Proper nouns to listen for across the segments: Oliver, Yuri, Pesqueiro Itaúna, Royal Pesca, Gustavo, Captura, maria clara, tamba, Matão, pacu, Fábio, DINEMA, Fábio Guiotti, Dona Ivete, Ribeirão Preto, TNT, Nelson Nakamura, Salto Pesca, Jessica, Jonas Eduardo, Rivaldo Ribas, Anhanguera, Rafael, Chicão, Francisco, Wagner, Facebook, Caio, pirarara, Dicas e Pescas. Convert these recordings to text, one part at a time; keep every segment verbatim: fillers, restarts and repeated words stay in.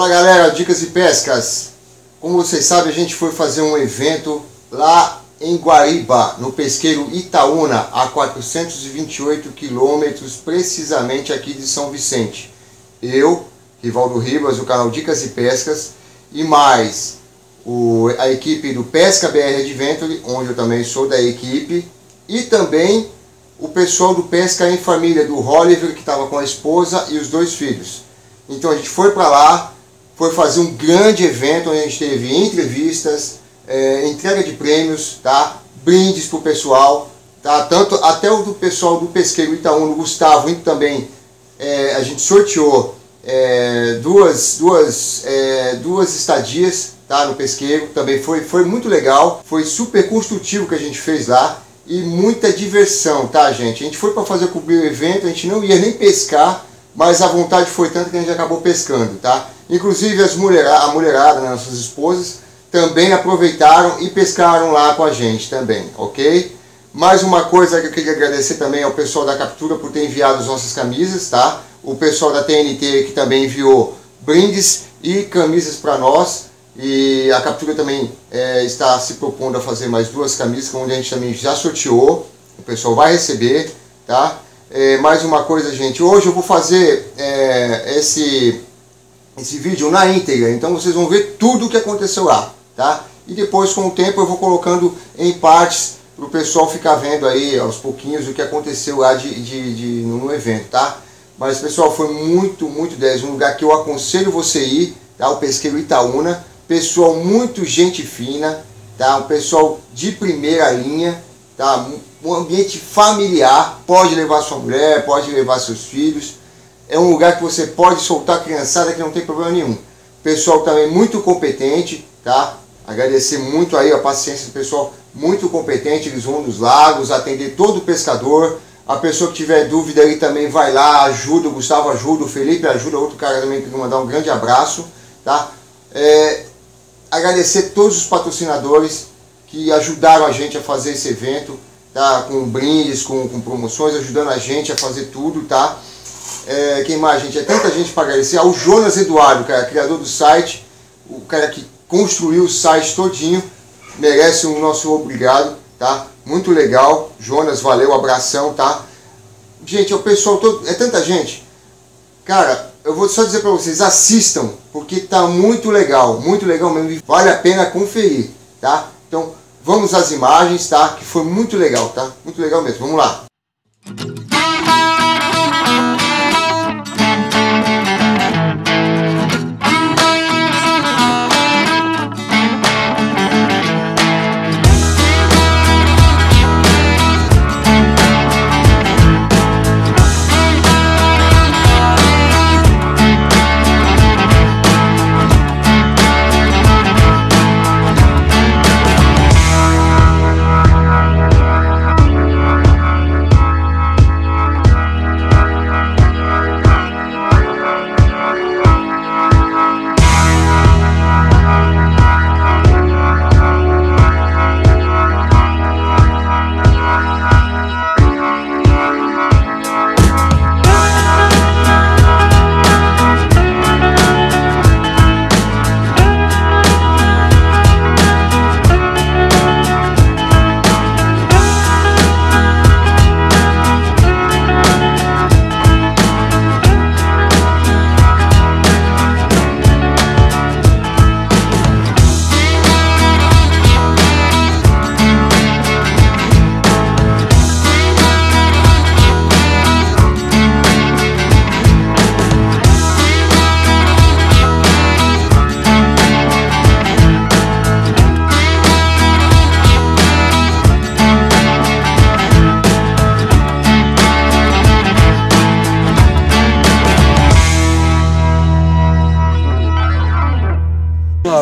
Olá galera, Dicas e Pescas. Como vocês sabem, a gente foi fazer um evento lá em Guariba, no pesqueiro Itaúna, a quatrocentos e vinte e oito quilômetros, precisamente aqui de São Vicente. Eu, Rivaldo Ribas, do canal Dicas e Pescas, e mais o, a equipe do Pesca B R Adventure, onde eu também sou da equipe, e também o pessoal do Pesca em Família, do Roliver, que estava com a esposa e os dois filhos. Então a gente foi para lá, foi fazer um grande evento, onde a gente teve entrevistas, é, entrega de prêmios, tá? Brindes para o pessoal, tá? Tanto, até o do pessoal do pesqueiro Itaúna, Gustavo, e também é, a gente sorteou é, duas, duas, é, duas estadias, tá? No pesqueiro, também foi, foi muito legal, foi super construtivo que a gente fez lá e muita diversão, tá gente? A gente foi para fazer cobrir o evento, a gente não ia nem pescar, mas a vontade foi tanta que a gente acabou pescando, tá? Inclusive as mulherada, a mulherada, né, nossas esposas, também aproveitaram e pescaram lá com a gente também, ok? Mais uma coisa que eu queria agradecer também ao pessoal da Captura por ter enviado as nossas camisas, tá? O pessoal da T N T que também enviou brindes e camisas para nós. E a Captura também é, está se propondo a fazer mais duas camisas, onde a gente também já sorteou. O pessoal vai receber, tá? É, mais uma coisa, gente. Hoje eu vou fazer é, esse... esse vídeo na íntegra, então vocês vão ver tudo o que aconteceu lá, tá? E depois, com o tempo, eu vou colocando em partes para o pessoal ficar vendo aí aos pouquinhos o que aconteceu lá de, de, de, no evento, tá? Mas pessoal, foi muito, muito dez, um lugar que eu aconselho você ir, tá? O pesqueiro Itaúna, pessoal muito gente fina, tá? Um pessoal de primeira linha, tá? Um ambiente familiar, pode levar sua mulher, pode levar seus filhos. É um lugar que você pode soltar a criançada, que não tem problema nenhum. O pessoal também muito competente, tá? Agradecer muito aí a paciência do pessoal, muito competente. Eles vão nos lagos, atender todo o pescador. A pessoa que tiver dúvida aí também vai lá, ajuda. O Gustavo ajuda, o Felipe ajuda, outro cara também que mandar um grande abraço, tá? É, agradecer todos os patrocinadores que ajudaram a gente a fazer esse evento, tá? Com brindes, com, com promoções, ajudando a gente a fazer tudo, tá? É, quem mais, gente? É tanta gente para agradecer. Ao Jonas Eduardo, cara, criador do site, o cara que construiu o site todinho, merece o nosso obrigado, tá? Muito legal, Jonas, valeu, abração, tá? Gente, é o pessoal todo, é tanta gente. Cara, eu vou só dizer para vocês, assistam, porque tá muito legal, muito legal mesmo, vale a pena conferir, tá? Então, vamos às imagens, tá? Que foi muito legal, tá? Muito legal mesmo, vamos lá.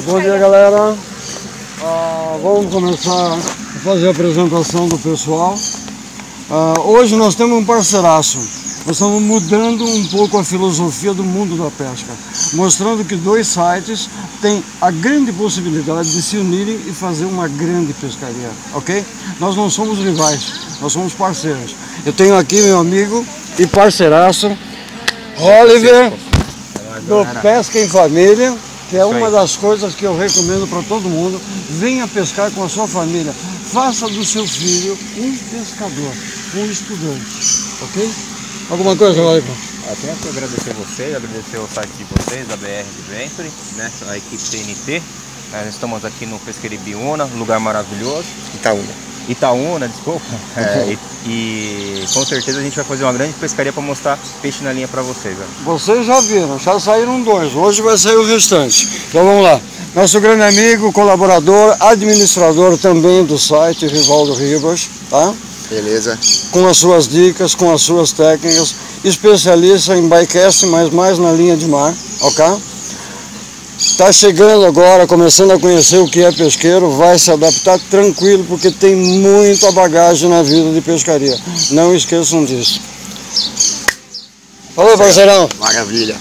Bom dia galera, uh, vamos começar a fazer a apresentação do pessoal. Uh, hoje nós temos um parceiraço, nós estamos mudando um pouco a filosofia do mundo da pesca, mostrando que dois sites têm a grande possibilidade de se unirem e fazer uma grande pescaria, ok? Nós não somos rivais, nós somos parceiros. Eu tenho aqui meu amigo e parceiraço, Oliver do galera. Pesca em Família, que é Isso uma aí. das coisas que eu recomendo para todo mundo. Venha pescar com a sua família. Faça do seu filho um pescador, um estudante, ok? Alguma coisa, Oliver? Eu tenho que agradecer vocês, agradecer o site de vocês, a B R Adventure, né? A equipe T N T. Nós estamos aqui no Pesqueiro Itaúna, lugar maravilhoso. Itaúna. Itaúna, desculpa, é, e, e com certeza a gente vai fazer uma grande pescaria para mostrar peixe na linha para vocês. Né? Vocês já viram, já saíram dois, hoje vai sair o restante. Então vamos lá. Nosso grande amigo, colaborador, administrador também do site, Rivaldo Ribas, tá? Beleza. Com as suas dicas, com as suas técnicas, especialista em bycast, mas mais na linha de mar, ok? Está chegando agora, começando a conhecer o que é pesqueiro, vai se adaptar tranquilo, porque tem muita bagagem na vida de pescaria. Não esqueçam disso. Falou, parceirão. Maravilha.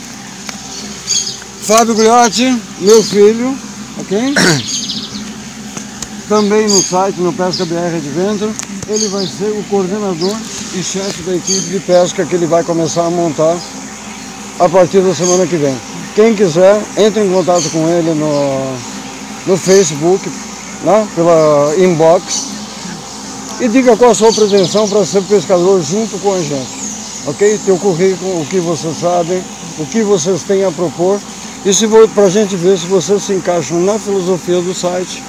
Fábio Guiotti, meu filho, ok? Também no site, no Pesca B R Adventure, ele vai ser o coordenador e chefe da equipe de pesca que ele vai começar a montar a partir da semana que vem. Quem quiser, entre em contato com ele no, no Facebook, né, pela inbox, e diga qual a sua pretensão para ser pescador junto com a gente, ok? Teu currículo, o que vocês sabem, o que vocês têm a propor, e se para a gente ver se vocês se encaixam na filosofia do site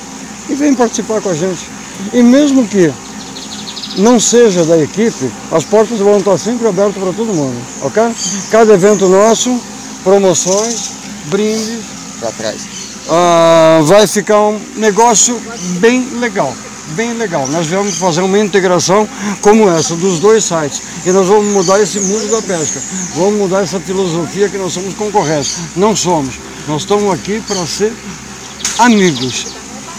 e vem participar com a gente. E mesmo que não seja da equipe, as portas vão estar sempre abertas para todo mundo, ok? Cada evento nosso, promoções, brindes para trás. Ah, vai ficar um negócio bem legal, bem legal. Nós vamos fazer uma integração como essa dos dois sites e nós vamos mudar esse mundo da pesca. Vamos mudar essa filosofia que nós somos concorrentes. Não somos. Nós estamos aqui para ser amigos,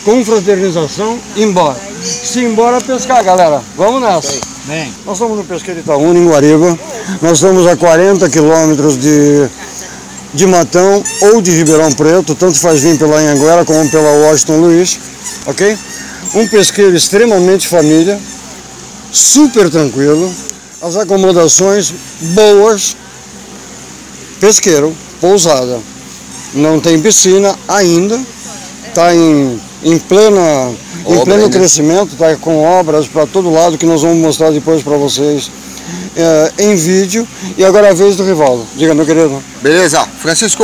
com fraternização, embora. Se embora pescar, galera. Vamos nessa. Bem. Nós estamos no Pesqueiro Itaúna, em Guariba. Nós estamos a quarenta quilômetros de de Matão ou de Ribeirão Preto, tanto faz vir pela Anhanguera como pela Washington Luiz, ok? Um pesqueiro extremamente família, super tranquilo, as acomodações boas, pesqueiro, pousada, não tem piscina ainda, está em, em, plena, em pleno crescimento, está com obras para todo lado que nós vamos mostrar depois para vocês. É, em vídeo. E agora é a vez do Rivaldo. Diga, meu querido. Beleza, Francisco,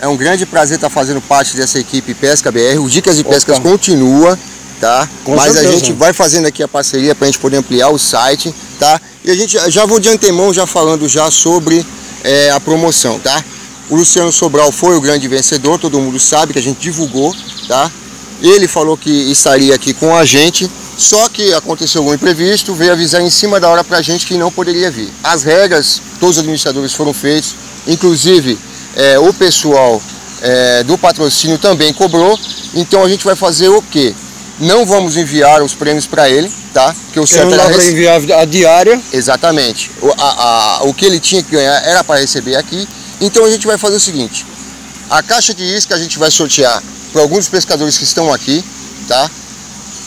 é um grande prazer estar fazendo parte dessa equipe Pesca B R. O Dicas e Pescas Opa. continua, tá? Com Mas certeza. a gente vai fazendo aqui a parceria para a gente poder ampliar o site, tá? E a gente já vou de antemão já falando já sobre é, a promoção, tá? O Luciano Sobral foi o grande vencedor, todo mundo sabe que a gente divulgou, tá? Ele falou que estaria aqui com a gente. Só que aconteceu um imprevisto, veio avisar em cima da hora pra gente que não poderia vir. As regras, todos os administradores foram feitos, inclusive é, o pessoal é, do patrocínio também cobrou. Então a gente vai fazer o quê? Não vamos enviar os prêmios para ele, tá? Que o certo era rece... enviar a diária. Exatamente. O, a, a, o que ele tinha que ganhar era para receber aqui. Então a gente vai fazer o seguinte: a caixa de isca a gente vai sortear para alguns pescadores que estão aqui, tá?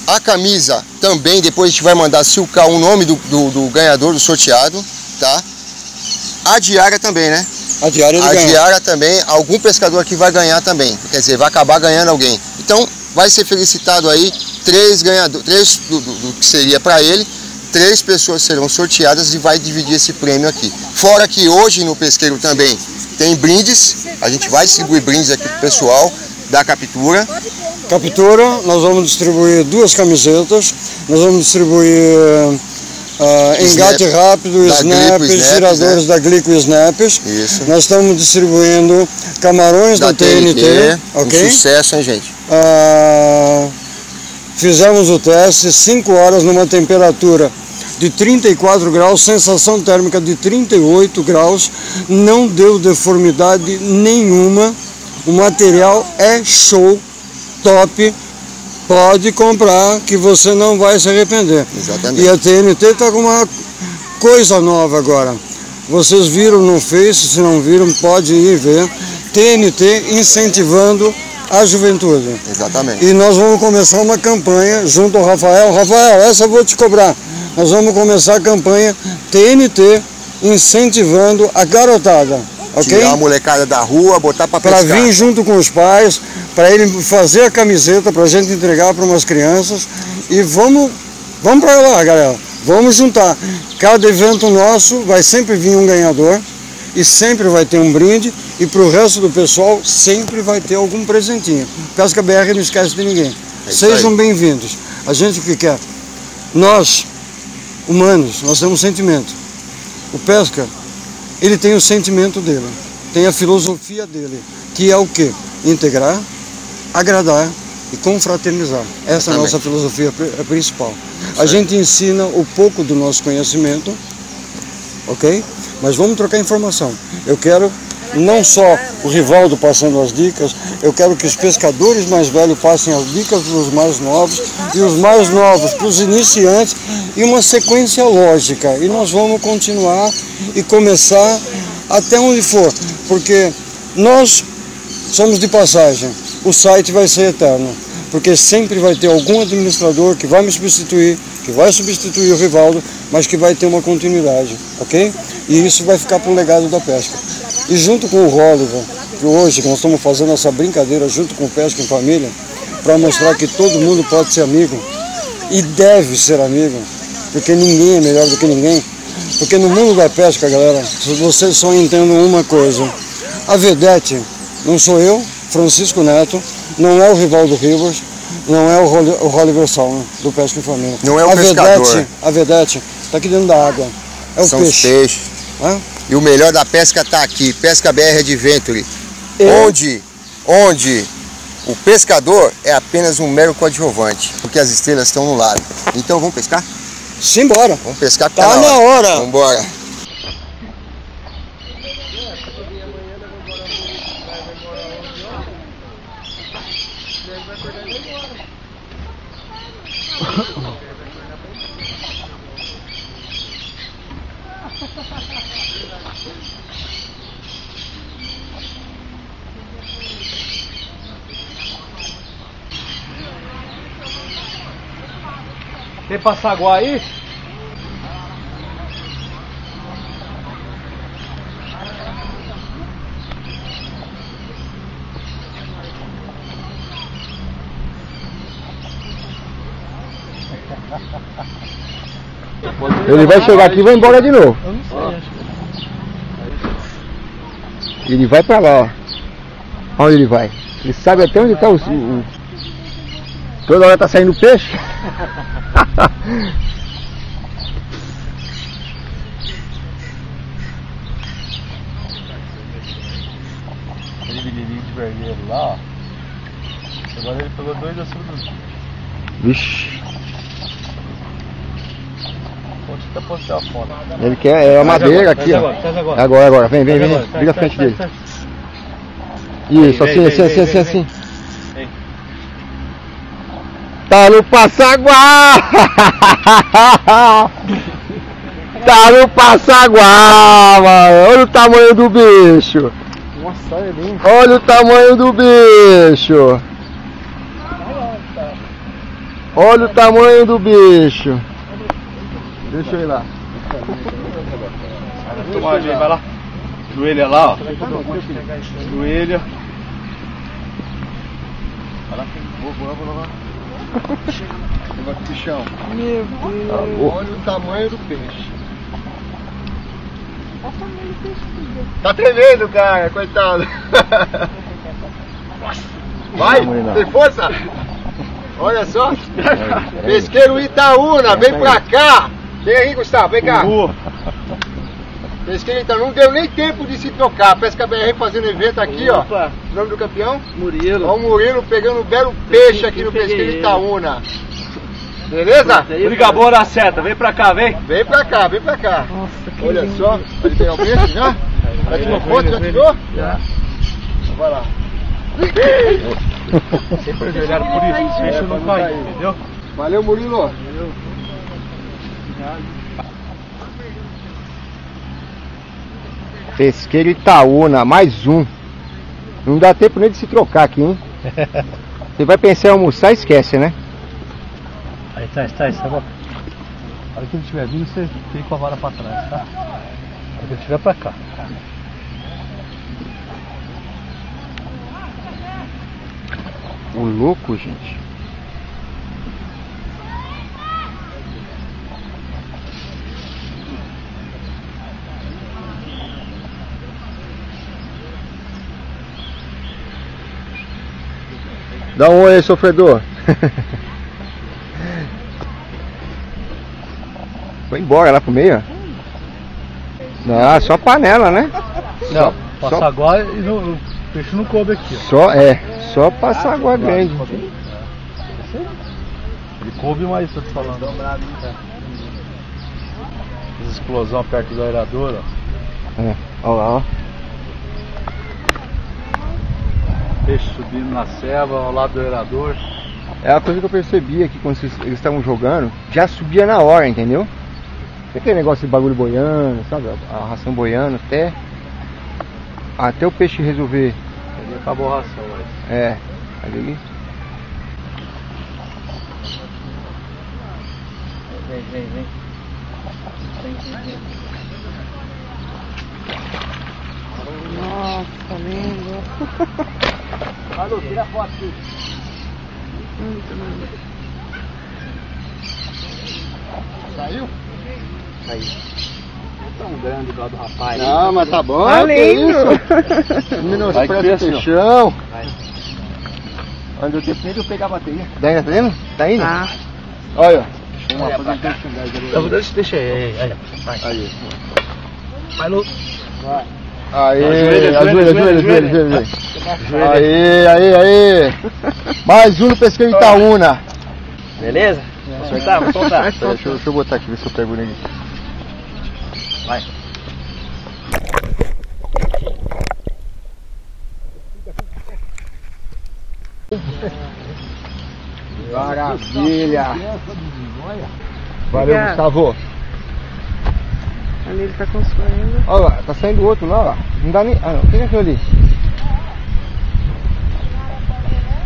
A camisa também, depois a gente vai mandar silcar o nome do, do, do ganhador, do sorteado, tá? A diária também, né? A diária do A ganha. diária também, algum pescador aqui vai ganhar também, quer dizer, vai acabar ganhando alguém. Então, vai ser felicitado aí, três ganhadores, três do, do, do que seria para ele, três pessoas serão sorteadas e vai dividir esse prêmio aqui. Fora que hoje no pesqueiro também tem brindes, a gente vai distribuir brindes aqui pro pessoal da Captura. Captura, nós vamos distribuir duas camisetas, nós vamos distribuir uh, engate Snap, rápido, snaps, Snap, giradores Snap. da Glico e snaps. Isso. Nós estamos distribuindo camarões da, da T N T. T N T, ok? Um sucesso, hein, gente? Uh, fizemos o teste, cinco horas numa temperatura de trinta e quatro graus, sensação térmica de trinta e oito graus, não deu deformidade nenhuma, o material é show. Top, pode comprar que você não vai se arrepender. Exatamente. E a T N T está com uma coisa nova agora. Vocês viram no Face, se não viram, pode ir ver. T N T incentivando a juventude. Exatamente. E nós vamos começar uma campanha junto ao Rafael. Rafael, essa eu vou te cobrar. Nós vamos começar a campanha T N T incentivando a garotada. Okay? Tirar a molecada da rua, botar para pescar. Para vir junto com os pais, para ele fazer a camiseta, para a gente entregar para umas crianças. E vamos, vamos para lá, galera. Vamos juntar. Cada evento nosso vai sempre vir um ganhador e sempre vai ter um brinde. E para o resto do pessoal sempre vai ter algum presentinho. Pesca B R não esquece de ninguém. É. Sejam bem-vindos. A gente o que quer? Nós, humanos, nós temos um sentimento. O pesca, ele tem o sentimento dele, tem a filosofia dele, que é o quê? Integrar, agradar e confraternizar. Essa é a nossa filosofia principal. A gente ensina o pouco do nosso conhecimento, ok? Mas vamos trocar informação. Eu quero não só o Rivaldo passando as dicas, eu quero que os pescadores mais velhos passem as dicas para os mais novos e os mais novos para os iniciantes, e uma sequência lógica. E nós vamos continuar e começar até onde for, porque nós somos de passagem, o site vai ser eterno, porque sempre vai ter algum administrador que vai me substituir, que vai substituir o Rivaldo, mas que vai ter uma continuidade, ok? E isso vai ficar para o legado da pesca. E junto com o Roliver, que hoje nós estamos fazendo essa brincadeira junto com o Pesca em Família, para mostrar que todo mundo pode ser amigo e deve ser amigo, porque ninguém é melhor do que ninguém. Porque no mundo da pesca, galera, vocês só entendam uma coisa. A vedete não sou eu, Francisco Neto, não é o Rivaldo Ribas, não é o Roliver Salmo do Pesca em Família. Não é o a pescador. Vedete, a vedete está aqui dentro da água. É o São peixe. Os peixes. É? E o melhor da pesca está aqui, Pesca B R Adventure, é. onde, onde o pescador é apenas um mero coadjuvante, porque as estrelas estão no lado. Então vamos pescar? Simbora! Vamos pescar porque tá na hora. hora! Vamos embora! Tem passaguá aí? Ele vai chegar aqui e vai embora de novo. Eu não sei, acho que... Ele vai pra lá, ó. Onde ele vai? Ele sabe até onde tá o... Toda hora tá saindo peixe. Aquele bilhinho de vermelho lá, ó. Agora ele pegou dois açudos. Vixe. Tá postando a foto. Ele quer é a madeira aqui, ó. Agora, agora, vem, vem, vem. Vira a frente dele. Isso, assim, assim, assim, assim, assim. Tá no passaguá! Tá no passaguá, mano! Olha o tamanho do bicho! Nossa, é lindo! Olha o tamanho do bicho! Olha o tamanho do bicho! Deixa eu ir lá! Vai lá! Joelha lá, ó! Joelha! Vai lá, vou, vou lá, vou lá! Chão. Meu Deus. Olha o tamanho do peixe. Olha o tamanho do peixe. Tá tremendo, cara, coitado. Vai, tem força. Olha só. Pesqueiro Itaúna, vem pra cá. Vem aí, Gustavo, vem cá. Pesqueiro Itaúna, não deu nem tempo de se trocar. Pesca B R fazendo evento aqui, ó. O nome do campeão? Murilo. Olha o Murilo pegando um belo peixe aqui no Pesqueiro Itaúna. Beleza? Brigabou na seta, vem pra cá, vem. Vem pra cá, vem pra cá. Nossa, que olha lindo. Só, ele tem o peixe já? Já tirou foto, já tirou? Já. Então, vai lá. Sempre ajoelhado por isso, o peixe não caiu, entendeu? Valeu, Murilo. Valeu. Pesqueiro Itaúna, mais um. Não dá tempo nem de se trocar aqui, hein? Você vai pensar em almoçar e esquece, né? Aí tá, está, está bom. A hora que ele estiver vindo, você vem com a vara pra trás, tá? A hora que ele estiver pra cá. O louco, gente. Dá um oi aí, sofredor. Foi embora lá pro meio? Não, só panela, né? Não, só, passa só... agora e não, o peixe não coube aqui. Ó. Só, é, só passa ah, agora grande. Ele coube, mas tô te falando. As explosão perto do aerador, ó. É, olha lá, ó. Peixe subindo na selva, ao lado do aerador. É a coisa que eu percebi aqui quando eles estavam jogando, já subia na hora, entendeu? Tem aquele negócio de bagulho boiando, sabe? A ração boiando até. Até o peixe resolver. Ele acabou a ração, mas. É, ali. Vem, vem, vem. Nossa, lindo! Alô, tira a foto aqui. Muito lindo. Saiu? Saiu. Não é tão grande igual do rapaz. Não, mas tá bom. Tá lindo. Menospreza o chão. Onde eu tenho medo, eu pegar a bateria. Tá indo, tá vendo? Tá indo? Tá. Olha. Olha pra cá. Eu vou deixar aí. Aí. Vai, Lu. Vai. Aê, ajoelha, ajoelha, ajoelha, ajoelha, ajoelha. Aê, aê, aê. Mais um no Pesqueiro Itaúna. Beleza? É. Vou soltar, vou soltar. Pera, deixa, eu, deixa eu botar aqui, ver se eu pego ele. Vai. Maravilha. Valeu, Gustavo. Ali ele tá construindo. Olha lá, tá saindo outro lá, ó. Não dá nem. Ah, não, quem é aquele ali?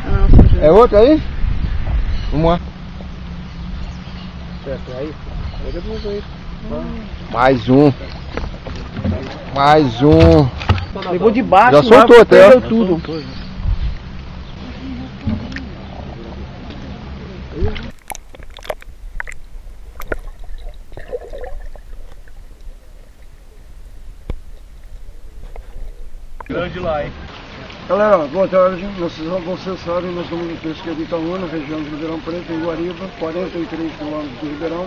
Ah, é outro aí? Vamos lá. Certo, aí. Mais um. Mais um. Pegou de baixo, já soltou até. Perdeu tudo. Grande lá, hein? Galera, boa tarde. Vocês, como vocês sabem, nós estamos no Pesqueiro Itaúna, região de Ribeirão Preto, em Guariba, quarenta e três quilômetros de Ribeirão,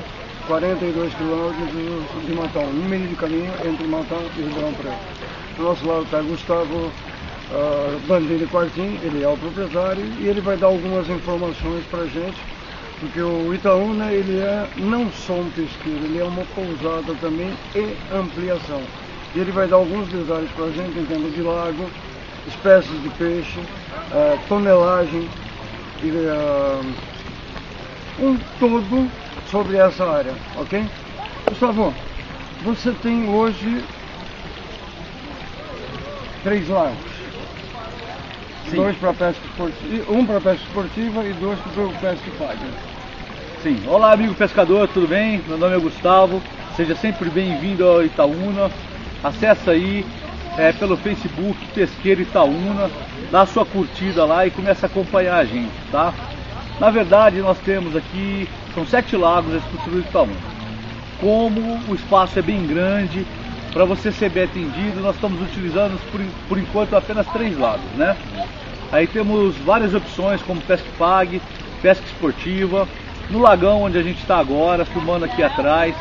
quarenta e dois quilômetros de Matão, no meio de caminho entre Matão e Ribeirão Preto. Do nosso lado está Gustavo uh, Bandeira Quartim, ele é o proprietário e ele vai dar algumas informações para a gente, porque o Itaúna, ele é não só um pesqueiro, ele é uma pousada também e ampliação. E ele vai dar alguns detalhes para a gente em termos de lago, espécies de peixe, uh, tonelagem, e, uh, um todo sobre essa área, ok? Gustavo, você tem hoje três lagos. Sim. Dois para pesca esportiva, um para pesca esportiva e dois para pesca paga. Sim. Olá, amigo pescador, tudo bem? Meu nome é Gustavo, seja sempre bem-vindo ao Itaúna. Acessa aí é, pelo Facebook Pesqueiro Itaúna, dá sua curtida lá e começa a acompanhar a gente, tá? Na verdade, nós temos aqui, são sete lagos esse construído Itaúna. Como o espaço é bem grande, para você ser bem atendido, nós estamos utilizando por, por enquanto apenas três lagos, né? Aí temos várias opções, como pesca pague, pesca esportiva, no lagão onde a gente está agora, filmando aqui atrás,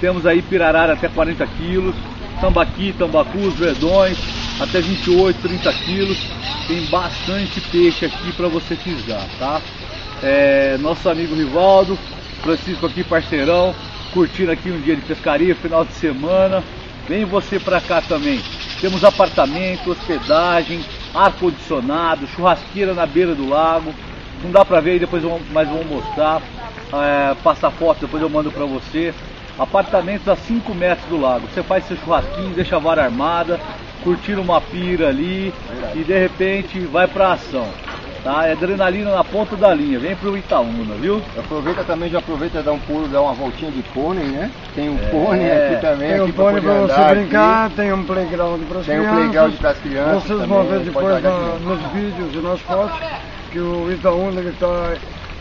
temos aí pirarara até quarenta quilos, tambaqui, tambacus, verdões, até vinte e oito, trinta quilos, tem bastante peixe aqui para você fisgar, tá? É, nosso amigo Rivaldo, Francisco aqui, parceirão, curtindo aqui um dia de pescaria, final de semana, vem você para cá também. Temos apartamento, hospedagem, ar-condicionado, churrasqueira na beira do lago, não dá para ver aí, depois eu, mas vamos mostrar, é, passar foto, depois eu mando para você. Apartamentos a cinco metros do lago, você faz seu churrasquinho, deixa a vara armada, curtir uma pira ali e de repente vai pra ação, tá? É adrenalina na ponta da linha, vem pro Itaúna, viu? Aproveita também, já aproveita dar um pulo, dar uma voltinha de pônei, né? Tem um é, pônei aqui também. Tem um pônei pra, pra você brincar, aqui. Tem um playground para as crianças. Tem um playground para as crianças. Vocês vão ver depois na, nos vídeos e nas fotos. que o Itaúna está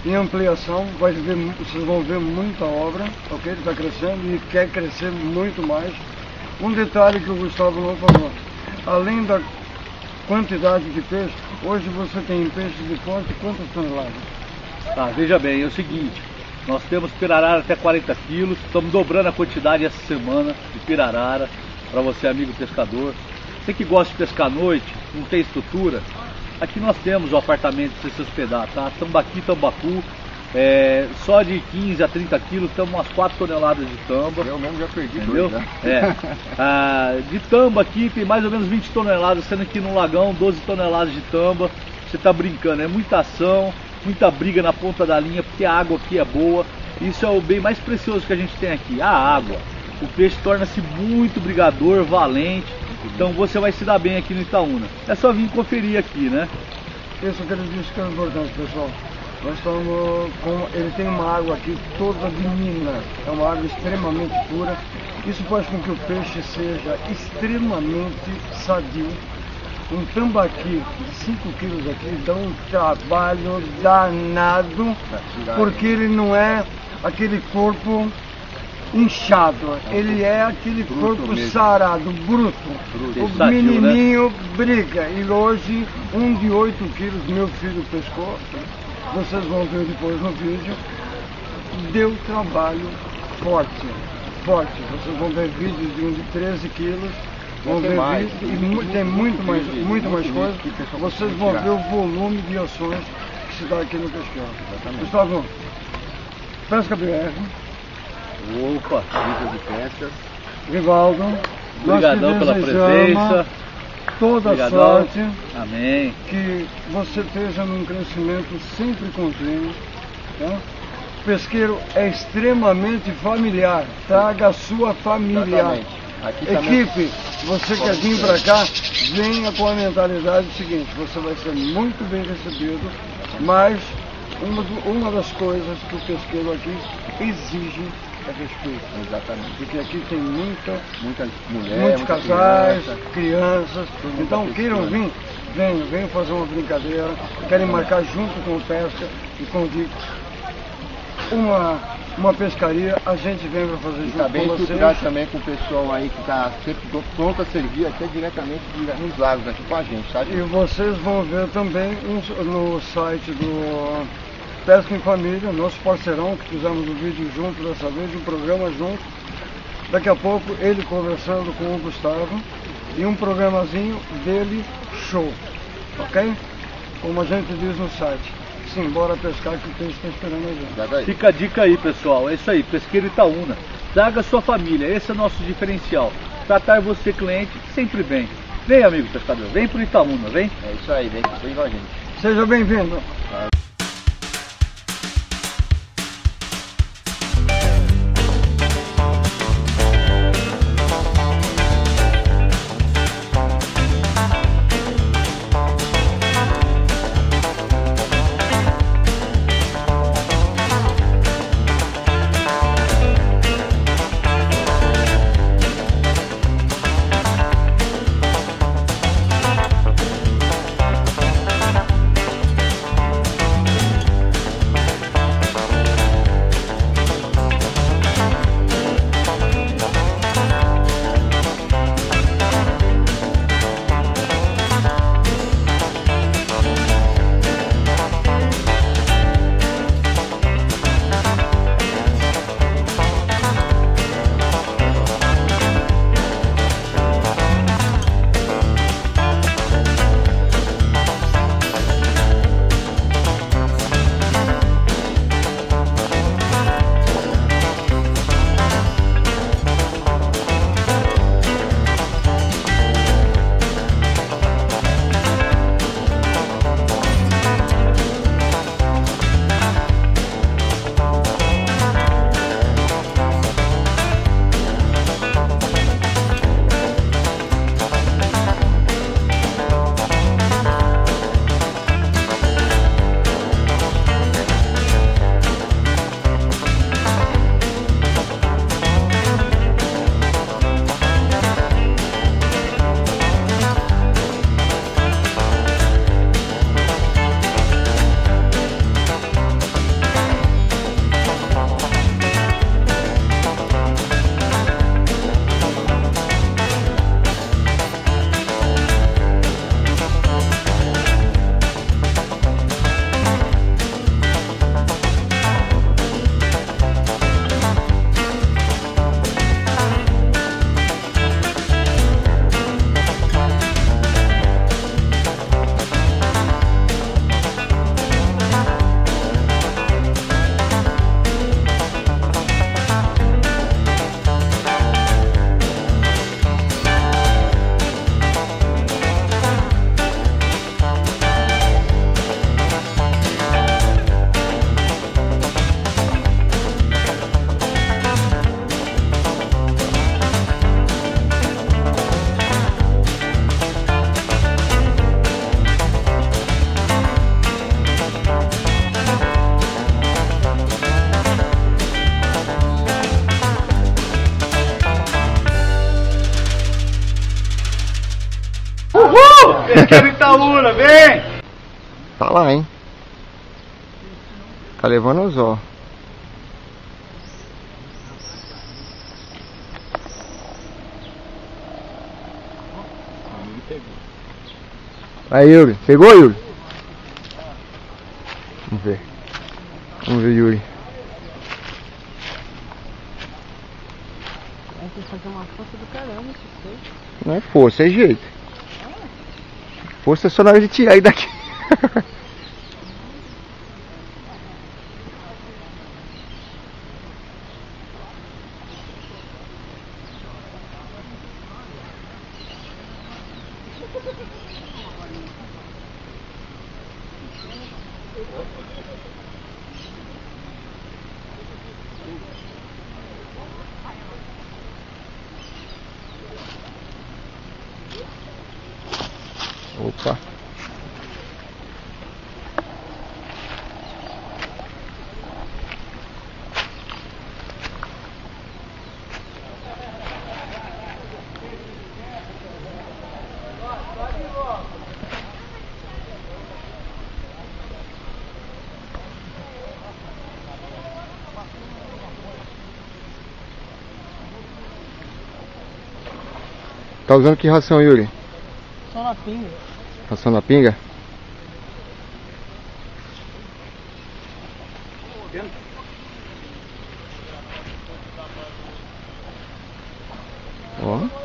em ampliação, vai ver, vocês vão ver muita obra, ok? Ele está crescendo e quer crescer muito mais. Um detalhe que o Gustavo não falou, além da quantidade de peixe, hoje você tem peixe de quanto, quantas toneladas? Tá, veja bem, é o seguinte, nós temos pirarara até quarenta quilos, estamos dobrando a quantidade essa semana de pirarara, para você amigo pescador. Você que gosta de pescar à noite, não tem estrutura, aqui nós temos o apartamento para você se hospedar, tá? Tambaqui, tambacu, é, só de quinze a trinta quilos, estamos umas quatro toneladas de tamba. Eu mesmo já perdi, entendeu? Dois, né? É. Ah, de tamba aqui tem mais ou menos vinte toneladas, sendo que no lagão doze toneladas de tamba. Você está brincando, é muita ação, muita briga na ponta da linha, porque a água aqui é boa. Isso é o bem mais precioso que a gente tem aqui, a água. O peixe torna-se muito brigador, valente, então você vai se dar bem aqui no Itaúna. É só vir conferir aqui, né? Isso que ele disse que é importante, pessoal. Nós estamos com... Ele tem uma água aqui toda de mina, é uma água extremamente pura. Isso faz com que o peixe seja extremamente sadio. Um tambaqui de cinco quilos aqui dá um trabalho danado, porque ele não é aquele corpo inchado, ele é aquele bruto corpo mesmo. Sarado, bruto. bruto. O sadio, menininho, né? Briga. E hoje, um de oito quilos, meu filho pescou. Vocês vão ver depois no vídeo. Deu trabalho forte, forte. Vocês vão ver vídeos de um de treze quilos. Vão ver mais, vídeos, e muito, tem muito, muito mais, vídeo, muito mais coisa. Vocês vão tirar. ver o volume de ações que se dá aqui no Pesqueiro. Gustavo, Pesca B R. Opa, Dicas e Pescas. Rivaldo, obrigadão pela presença. Toda Obrigadão. sorte. Amém. Que você esteja num crescimento sempre contínuo. Tá? Pesqueiro é extremamente familiar. Traga a sua familiar. Equipe, você quer vir para cá, venha com a mentalidade seguinte: você vai ser muito bem recebido, mas uma, uma das coisas que o pesqueiro aqui exige é respeito. Exatamente. Porque aqui tem muita, muita mulher, muitos casais, muita criança, crianças. Então queiram vir, venham, venham fazer uma brincadeira. Querem marcar junto com o Pesca e com o Dico uma, uma pescaria, a gente vem para fazer e junto tá bem com vocês. Também com o pessoal aí que está sempre pronto a servir até diretamente nos lagos aqui com a gente, tá? E vocês vão ver também no site do Pesca em Família, nosso parceirão, que fizemos um vídeo junto dessa vez, um programa junto. Daqui a pouco ele conversando com o Gustavo e um programazinho dele show, ok? Como a gente diz no site, simbora pescar que o peixe está esperando a gente. Fica a dica aí, pessoal, é isso aí, Pesqueiro Itaúna. Traga sua família, esse é o nosso diferencial. Tratar você, cliente, sempre bem. Vem, amigo pescador, vem pro Itaúna, vem? É isso aí, vem com a gente. Seja bem-vindo. Pesqueiro Itaúna, vem! Tá lá, hein? Tá levando os ó. Aí, Yuri. Pegou, Yuri? Vamos ver. Vamos ver, Yuri. Vai ter que fazer uma força do caramba, isso. Não é força, é jeito. Força é só na hora de tirar ele daqui. Opa. Tá usando que ração, Yuri? Só na pinga. Ração na pinga? Ó.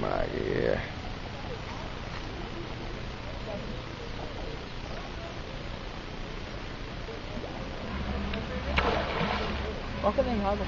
Maria. Olha que nem água.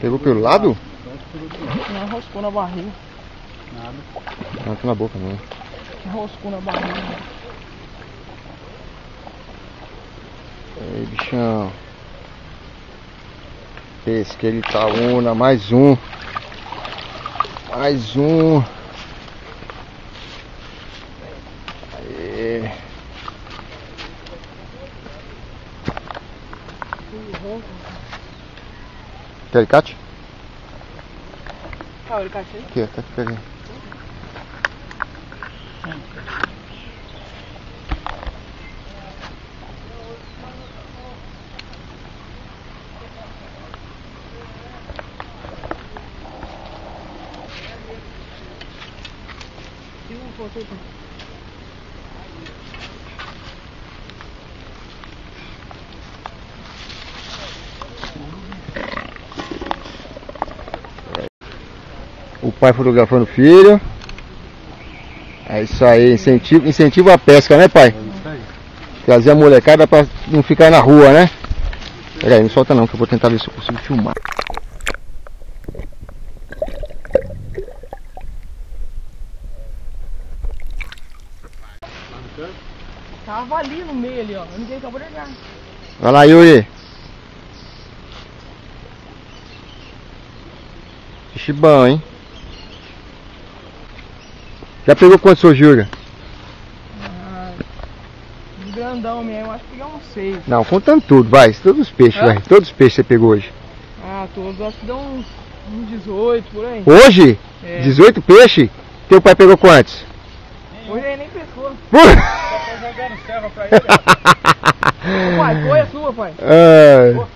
Pegou pelo lado? Não, roscou na barriga. Nada. Não, tô na boca, não. Roscou na barriga. Aí, bichão. Pesqueiro Itaúna, mais um. Mais um. Aê. Quer alicate? Qual é o alicate aí? Aqui, tá aqui pegando. O pai fotografando o filho. É isso aí, incentiva, incentiva a pesca, né, pai? É isso aí. Trazer a molecada pra não ficar na rua, né? Pera aí, não solta não, que eu vou tentar ver se eu consigo filmar. Tava ali no meio ali, ó. Ninguém acabou de olhar. Vai lá, Yuri. Peixe bom, hein? Já pegou quanto, seu Júlio? Ah, grandão mesmo, acho que peguei uns seis. Não, contando tudo, vai, todos os peixes, é? vai, todos os peixes você pegou hoje. Ah, todos, acho que deu uns, uns dezoito por aí. Hoje? É. dezoito peixes? Teu pai pegou quantos? Nenhum. Hoje ele nem pescou. Tá jogando serva pra ele. Pai, foi a sua, pai. Ah,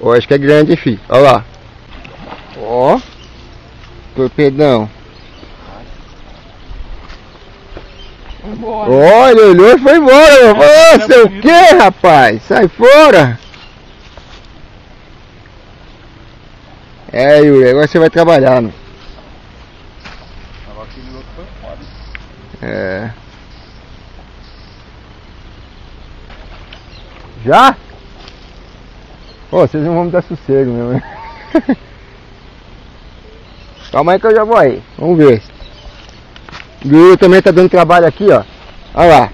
oh, acho que é grande, hein, filho. Olha lá. Ó. Oh. Torpedão. Embora. Olha, olhou e foi embora. Ô, é, seu é que, rapaz? Sai fora. É, Yuri, agora você vai trabalhar, não? É. Já? Ô, oh, vocês não vão me dar sossego mesmo, né? Calma aí que eu já vou aí. Vamos ver. O Yuri também tá dando trabalho aqui, ó. Olha lá.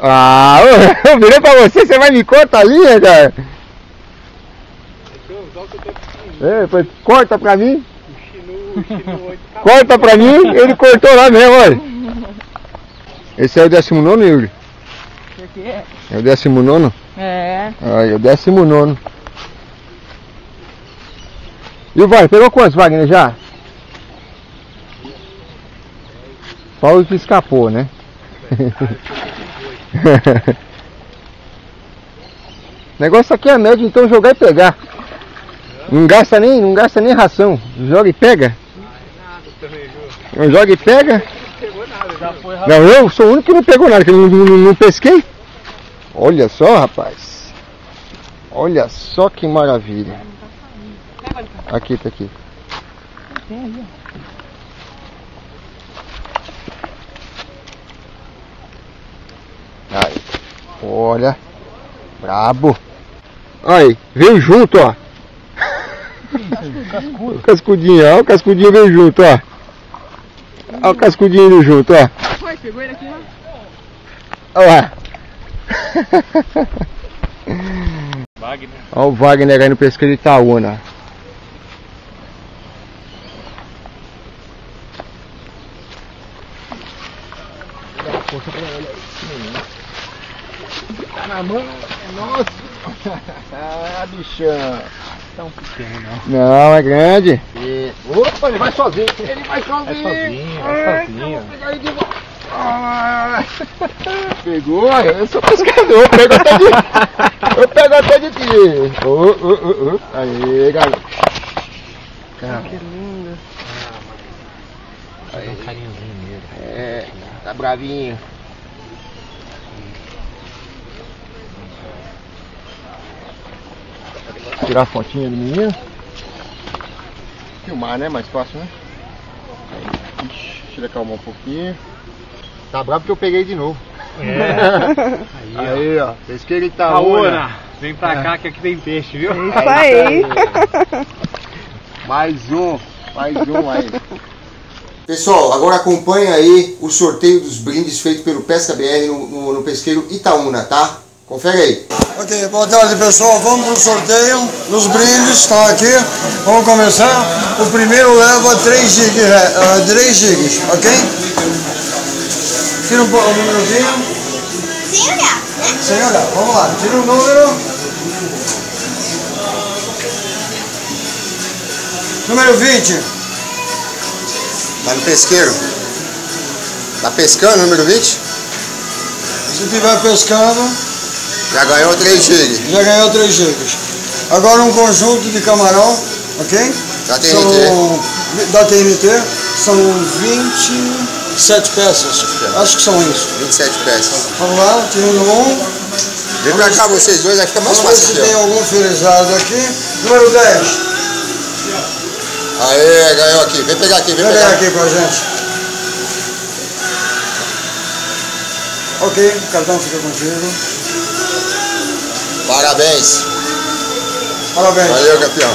Ah, eu virei pra você, você vai me cortar ali, né, cara? É, foi, corta pra mim. O chino, o chino corta pra mim, ele cortou lá mesmo, olha. Esse é o décimo nono, Yuri? É o décimo nono? É. Olha, é o décimo nono. E o Wagner, pegou quantos, Wagner, já? Paulo que escapou, né? O negócio aqui é médio, então jogar e pegar. Não gasta nem, não gasta nem ração. Joga e pega. Não joga e pega. Não, eu sou o único que não pegou nada, que eu não, não, não pesquei. Olha só, rapaz. Olha só que maravilha. Aqui, tá aqui. Aí, olha, brabo. Aí, veio junto, ó. O cascudinho, ó, o cascudinho veio junto, ó. Olha o cascudinho indo junto, ó. Foi, pegou ele aqui, ó. Olha lá. Wagner. Olha o Wagner aí no pesqueiro Itaúna. Tá na mão, é nosso. Ah, bichão. Tão pequeno, não. Não, é grande. E... Opa, ele vai sozinho. Ele vai sozinho. É sozinho, é sozinho. Ah, pegou, eu sou pescador. Eu pego até de... Eu pego até de ti. Oh, oh, oh, oh. Aí, galera. Que lindo. Aí, um carinhozinho mesmo. É, tá bravinho. Tirar a fotinha do menino. Filmar, né? Mais fácil, né? Aí, ixi, deixa ele acalmar um pouquinho. Tá bravo porque eu peguei de novo. É. Aí, aí ó. Pesqueiro Itaúna. Vem pra é. cá que aqui tem peixe, viu? Isso aí. Mais um. Mais um aí. Pessoal, agora acompanha aí o sorteio dos brindes feito pelo Pesca B R no, no, no pesqueiro Itaúna, tá? Confere aí. Ok, boa tarde pessoal, vamos para o sorteio dos brindes, tá aqui, vamos começar. O primeiro leva três gigas, ok? Tira um, um númerozinho. Sem olhar, né? Sem olhar, vamos lá, tira o número. Número vinte. Tá no pesqueiro. Tá pescando, número vinte? Se tiver pescando... Já ganhou três gigas. Já ganhou três gigas. Agora um conjunto de camarão, ok? Da T N T. São, da T N T. São vinte e sete peças. Acho que são isso. vinte e sete peças. Vamos lá, tirando um. Vem pra cá vocês dois, acho que é mais fácil. Se tem algum felizado aqui. Número dez. Aê, ganhou aqui. Vem pegar aqui, vem, vem pegar. pegar aqui pra gente. Ok, o cartão fica contigo. Parabéns. Parabéns. Valeu, campeão.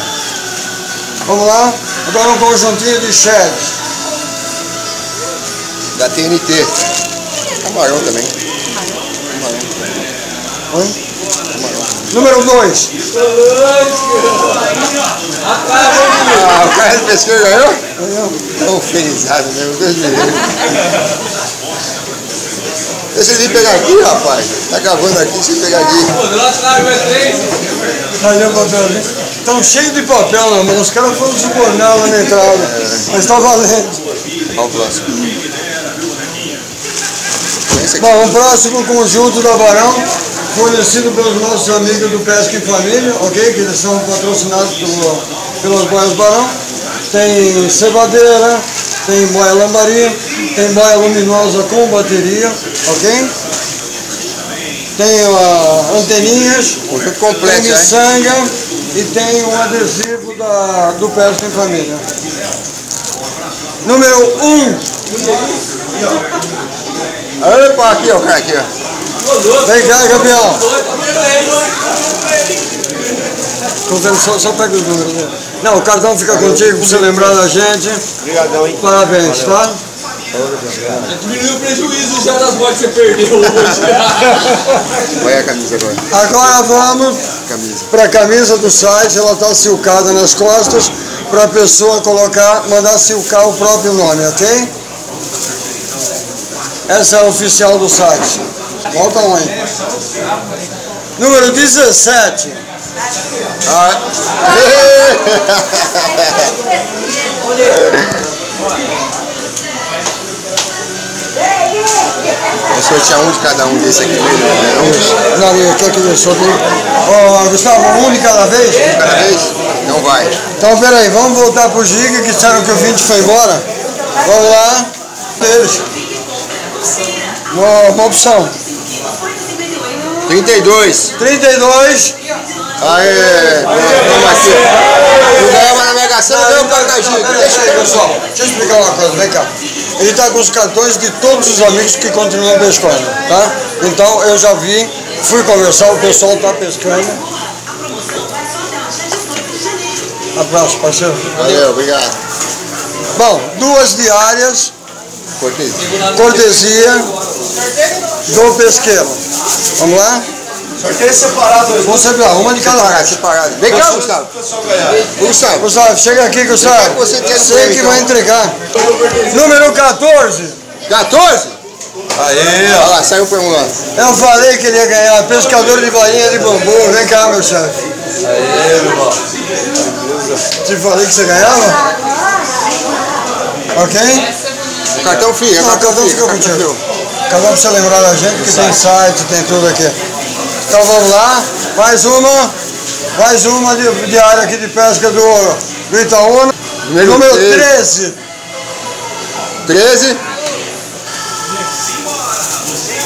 Vamos lá. Agora um conjuntinho de shed. Da T N T. Camarão também. Camarão. Oi? Camarão. Número dois. Ah, o cara do pesqueiro ganhou? Ganhou. Tão felizado mesmo. Deus me livre. Vocês vêm pegar aqui, rapaz. Tá gravando aqui, vocês pegar aqui. Estão cheios de papel na mão. Os caras foram subornar lá na entrada. Mas tá valendo. Olha o próximo. Bom, o próximo conjunto da Barão, fornecido pelos nossos amigos do Pesca em Família, ok? Que eles são patrocinados pelo, pelas boias Barão. Tem cebadeira, tem boia lambaria, tem boia luminosa com bateria, ok? Tem uh, anteninhas, complexo, tem miçanga e tem um adesivo da, do Pesca em Família. Número um. Opa, aqui ó, cara, aqui ó. Vem cá, campeão. Só, só pega os números, né? Não, o cartão fica contigo pra você lembrar da gente. Obrigadão, hein? Parabéns, tá? Diminuiu o prejuízo já das bolas que você perdeu hoje. Olha a camisa agora. Agora vamos para a camisa do site, ela está silcada nas costas, para a pessoa colocar, mandar silcar o próprio nome, ok? Essa é a oficial do site. Volta um aí. Número dezessete. Ah. Eu sortear um de cada um desse aqui. Não, eu quero que eu sorteie. Ô, Gustavo, um de cada vez? Um de cada vez? Não vai. Então, peraí, vamos voltar pro Giga, que disseram que o vinte foi embora. Vamos lá. Deles. Uma, uma opção. trinta e dois. trinta e dois. Aê, vamos aqui. Não ganhamos na negação, não ganhamos para a Giga. Deixa aí, pessoal. Deixa eu explicar uma coisa, vem cá. Ele está com os cartões de todos os amigos que continuam pescando, tá? Então eu já vi, fui conversar, o pessoal está pescando. Abraço, parceiro. Valeu, obrigado. Bom, duas diárias. Cortesia. Cortesia do pesqueiro. Vamos lá? Sorteio separado. Vamos separar, uma de cada vez. Separado. Vem cá, Gustavo. Gustavo, Gustavo, chega aqui, Gustavo. Você que vai entregar. Número quatorze. quatorze? Aí, ó. Olha lá, saiu por um lado. Eu falei que ele ia ganhar. Pescador de bainha de bambu. Vem cá, meu chefe. Aê, meu irmão. Te falei que você ganhava? Ok? O cartão fica. O cartão fica contigo. Cada um precisa lembrar da gente que tem site, tem tudo aqui. Então vamos lá, mais uma, mais uma de, de área aqui de pesca do, do Itaúna. Número, Número treze. treze.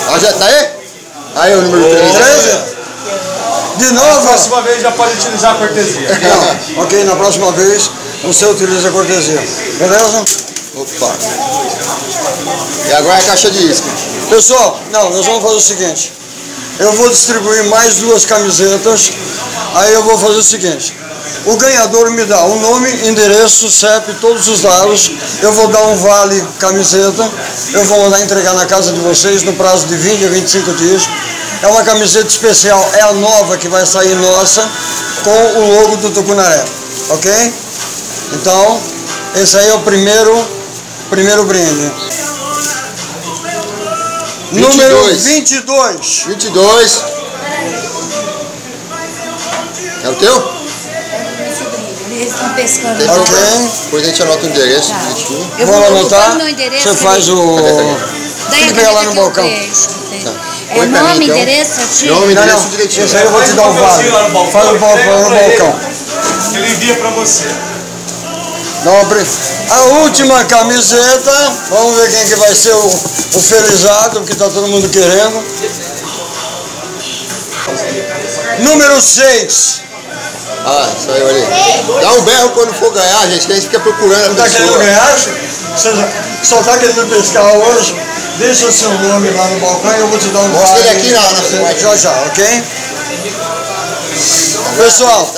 Ah, já tá aí? Aí o número treze. De novo? Na próxima vez já pode utilizar a cortesia. Não, ok, na próxima vez você utiliza a cortesia. Beleza? Opa. E agora é a caixa de isca. Pessoal, não, nós vamos fazer o seguinte. Eu vou distribuir mais duas camisetas, aí eu vou fazer o seguinte, o ganhador me dá o nome, endereço, C E P, todos os dados, eu vou dar um vale camiseta, eu vou mandar entregar na casa de vocês no prazo de vinte a vinte e cinco dias, é uma camiseta especial, é a nova que vai sair nossa, com o logo do Tucunaré, ok? Então, esse aí é o primeiro, primeiro brinde. Número vinte e dois. vinte e dois. É o teu? Eles estão pescando. Ok. Depois a gente anota o endereço. Tá. Eu vou anotar. Você faz o... Tem que pegar lá no balcão. Tá. É nome, mim, então. Endereço, aqui? Nome, não, endereço direitinho. Isso aí eu vou te dar um vale. Faz o balcão no balcão. Ele envia pra você. A última camiseta, vamos ver quem que vai ser o, o felizado, porque está todo mundo querendo. Número seis. Ah, saiu ali. Dá um berro quando for ganhar, gente, que a gente fica procurando. Não a pessoa. Não está querendo ganhar? Você só está querendo pescar hoje? Deixa o seu nome lá no balcão e eu vou te dar um berro. Mostra ele aqui na hora. Já, já, ok? Pessoal,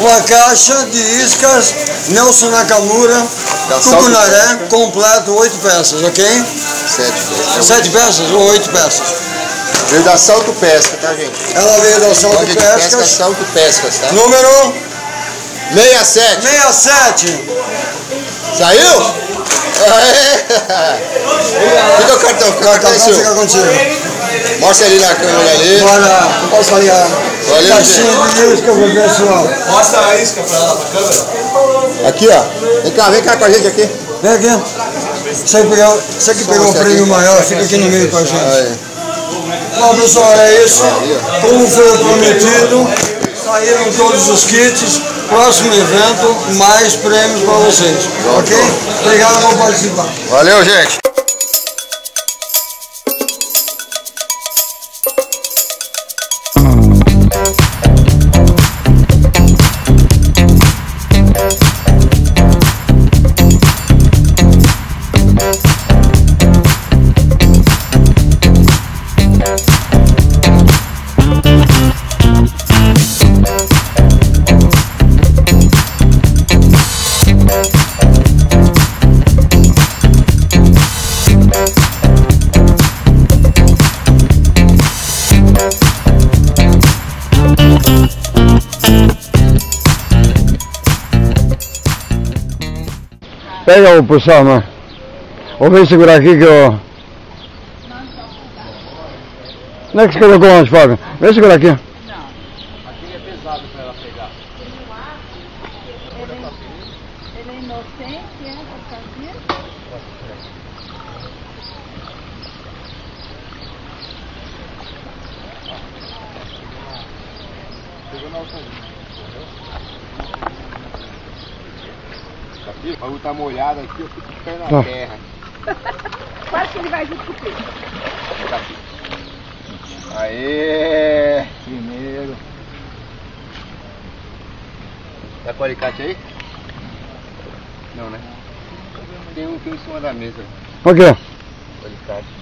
uma caixa de iscas Nelson Nakamura Tucunaré, completo, oito peças, ok? sete peças ou oito peças? Veio da Salto Pesca, tá, gente? Ela veio da Salto Pesca. Pesca Salto Pesca, tá? Número sessenta e sete. sessenta e sete. Saiu? Fica o cartão, fica o cartão, fica contigo. Mostra ali na câmera ali. Bora, não posso falhar. Valeu, gente. Pessoal. Mostra a isca pra ela, pra câmera. Aqui, ó. Vem cá, vem cá com a gente aqui. Vem aqui. Você que pegou, você que pegou o prêmio maior, fica aqui no meio com a gente. Aí. Bom, pessoal, é isso. Como foi prometido, saíram todos os kits. Próximo evento, mais prêmios para vocês. Ok? Obrigado por participar. Valeu, gente. Pega o pessoal, mano. Ou vem segurar aqui que eu... Não é que você colocou onde, Fábio? Vem segurar aqui. Não. Aqui é pesado pra ela pegar. Ele é inocente, é? Por causa Pegou na outra linha. O bagulho tá molhado aqui, eu fico pé na terra. Quase que ele vai junto com o peixe. Aê! Primeiro. Tá com o alicate aí? Não, né? Tem um aqui em cima da mesa. Por quê? O alicate.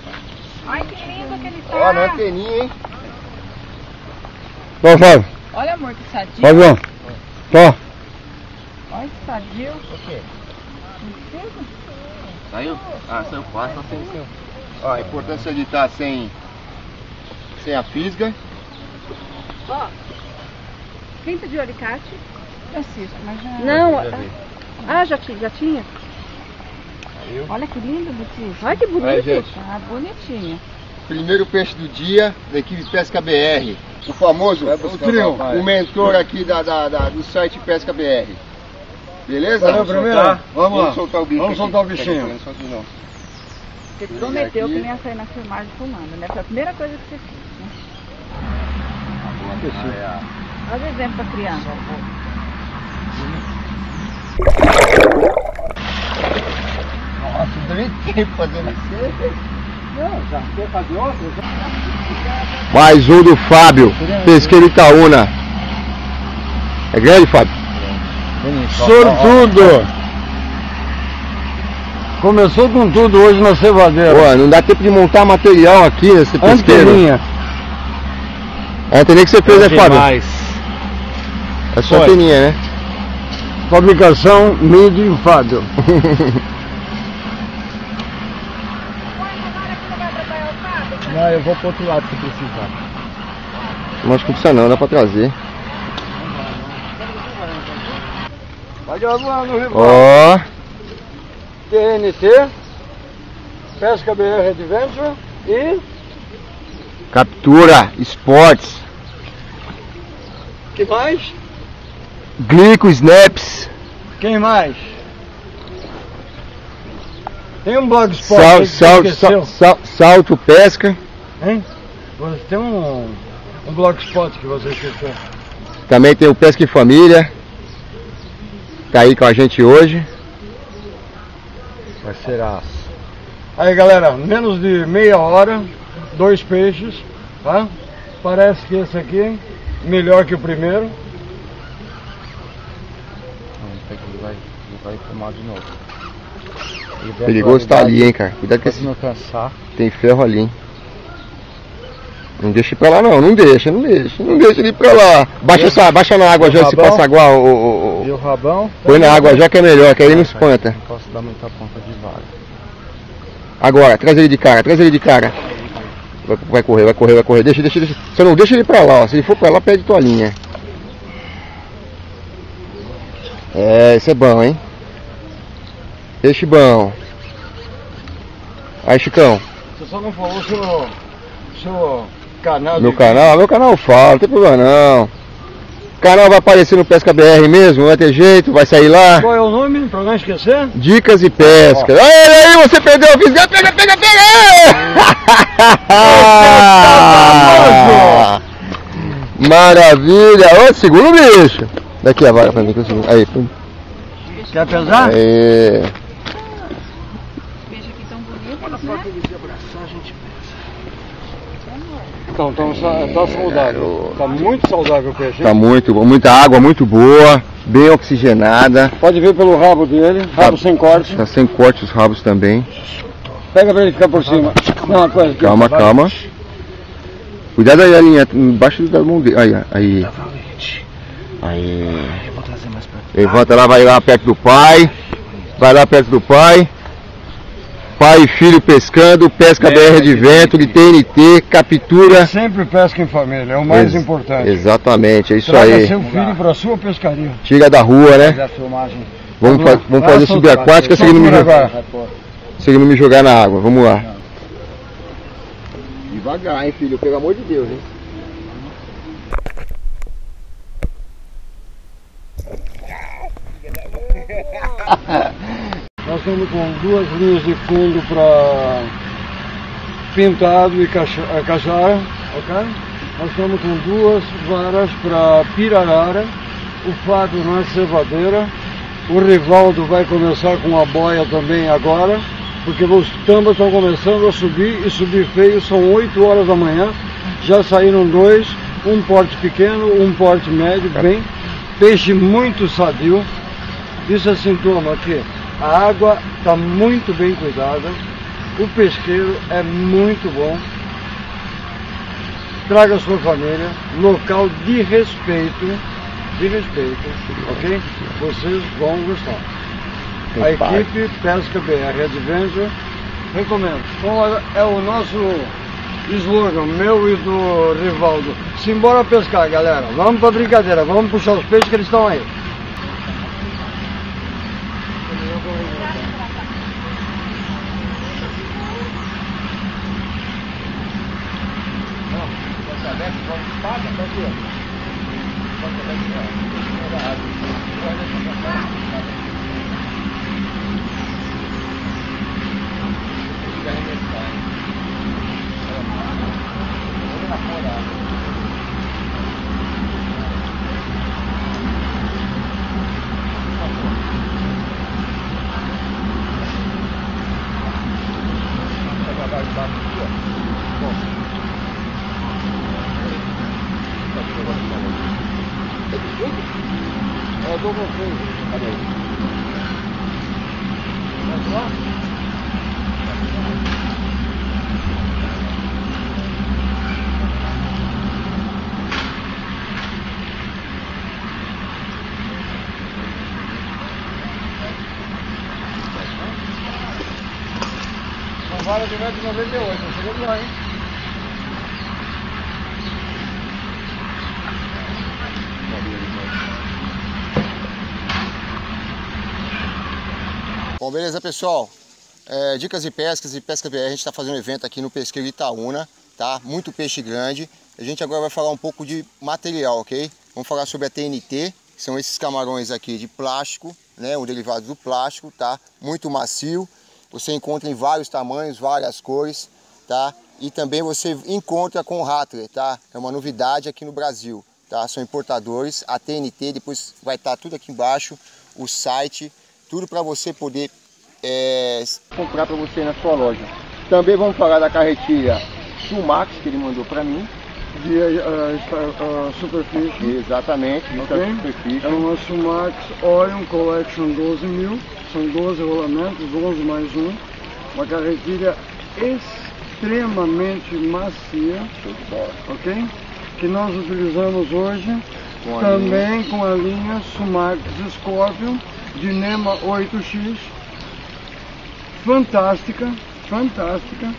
Ai, que lindo que ele tá. Ó, não é peninha, hein? Tá, Fábio. Olha, amor, que sadio. Fábio. Tá. Olha que sadio. O quê? Saiu? Ah, saiu quase, só saiu. Ó, a importância de estar sem, sem a fisga. Ó, pinta de alicate. Francisco, mas já... Não, já ah, já, já tinha? Saiu. Olha que lindo, Butinho. Olha que bonito. Ah, bonitinha. Primeiro peixe do dia da equipe Pesca B R. O famoso, o trio, o mentor aqui da, da, da, do site Pesca B R. Beleza? Valeu, vamos soltar. Vamos lá. Vamos soltar o bicho. Vamos soltar o bichinho. Você prometeu que nem ia sair na filmagem fumando, né? Foi a primeira coisa que você fez, né? Olha o exemplo pra criança. Nossa, eu também tenho que fazer isso. Não, já quer fazer outro? Mais um do Fábio, Pesqueiro Itaúna. É grande, Fábio? Sortudo! Começou com tudo hoje na cevadeira. Pô, não dá tempo de montar material aqui nesse pesqueiro. Anteninha. É a anteninha que você fez, é, né, Fábio? Mais. É só anteninha, né? Fabricação made in Fábio. Não, eu vou pro outro lado se precisar. Não acho que precisa não, dá pra trazer. Pode lá no Rivaldo. Ó. T N T, Pesca B R Adventure e Captura Esportes. Que mais? Glico Snaps. Quem mais? Tem um blog Esporte. Sal, sal, sal, salto Pesca. Hein? Tem um, um blog Esporte que você esqueceu. Também tem o Pesca em Família. Tá aí com a gente hoje. Vai ser aço. Aí, galera, menos de meia hora, dois peixes, tá? Parece que esse aqui melhor que o primeiro. Esse aqui vai, vai tomar de novo. Perigoso tá ali, hein, cara. Cuidado que esse não cansar. Tem ferro ali, hein. Não deixa ir pra lá, não. Não deixa, não deixa. Não deixa ele ir pra lá. Baixa, essa, baixa na água já, se passa igual o... E o rabão? Põe na água já que é melhor, que aí ele não espanta. Não posso dar muita ponta de vara. Agora, traz ele de cara, traz ele de cara. Vai, vai correr, vai correr, vai correr. Deixa, deixa, deixa. Você não deixa ele pra lá, ó. Se ele for pra lá, perde tua linha. É, isso é bom, hein? Peixe bom. Aí, Chicão. Você só não falou o seu, seu canal. Meu de... canal? Meu canal eu falo, não tem problema não. O canal vai aparecer no Pesca B R mesmo, vai ter jeito, vai sair lá. Qual é o nome, pra não esquecer? Dicas e Pescas. Ah, aí, aí, você perdeu o fiscal, pega, pega, pega! Maravilha! Ô, segura o bicho! Daqui a vara pra mim que eu seguro. Aí, pum. Quer pesar? Aê. Então, tá saudável, tá muito saudável o peixe. Tá muito bom, muita água, muito boa, bem oxigenada. Pode ver pelo rabo dele, rabo tá, sem corte. Tá sem corte os rabos também. Pega pra ele ficar por cima. Não, coisa calma, aqui. calma. Cuidado aí a linha, embaixo da mão dele. Aí, aí. Aí. Levanta lá, vai lá perto do pai. Vai lá perto do pai. Pai e filho pescando, pesca B R Adventure, T N T, captura. Sempre pesca em família, é o mais Ex importante. Exatamente, é isso Traga aí. Seu filho para sua pescaria. Tira da rua, né? Da filmagem. Vamos, fa vamos fazer subaquática seguindo me jogar. Seguindo me jogar na água, vamos lá. Devagar, hein, filho, pelo amor de Deus, hein? Nós estamos com duas linhas de fundo para pintado e cachara, ok? Nós estamos com duas varas para pirarara, o Fábio não é cevadeira, o Rivaldo vai começar com a boia também agora, porque os tambas estão começando a subir e subir feio, são oito horas da manhã, já saíram dois, um porte pequeno, um porte médio, bem, peixe muito sadio, isso é sintoma aqui. A água está muito bem cuidada, o pesqueiro é muito bom, traga a sua família, local de respeito, de respeito, ok? Vocês vão gostar. A equipe Pesca B R Adventure, recomendo. É o nosso slogan, meu e do Rivaldo. Simbora pescar, galera, vamos para a brincadeira, vamos puxar os peixes que eles estão aí. Agora de noventa e oito, chegou lá, hein? Bom, beleza, pessoal? É, Dicas e Pescas e Pesca B R, a gente está fazendo um evento aqui no Pesqueiro Itaúna, tá? Muito peixe grande. A gente agora vai falar um pouco de material, ok? Vamos falar sobre a T N T, que são esses camarões aqui de plástico, né? Um derivado do plástico, tá? Muito macio. Você encontra em vários tamanhos, várias cores, tá? E também você encontra com o Rattler, tá? É uma novidade aqui no Brasil, tá? São importadores, a T N T, depois vai estar tudo aqui embaixo, o site, tudo para você poder é... comprar para você na sua loja. Também vamos falar da carretilha Sumax, que ele mandou para mim. De uh, uh, superfície. Exatamente, okay. Superfície. É uma Sumax Orion Collection doze mil, são doze rolamentos, onze mais um. Uma carretilha extremamente macia, ok? Que nós utilizamos hoje com também linha. Com a linha Sumax Scorpion Dinema oito X. Fantástica, fantástica.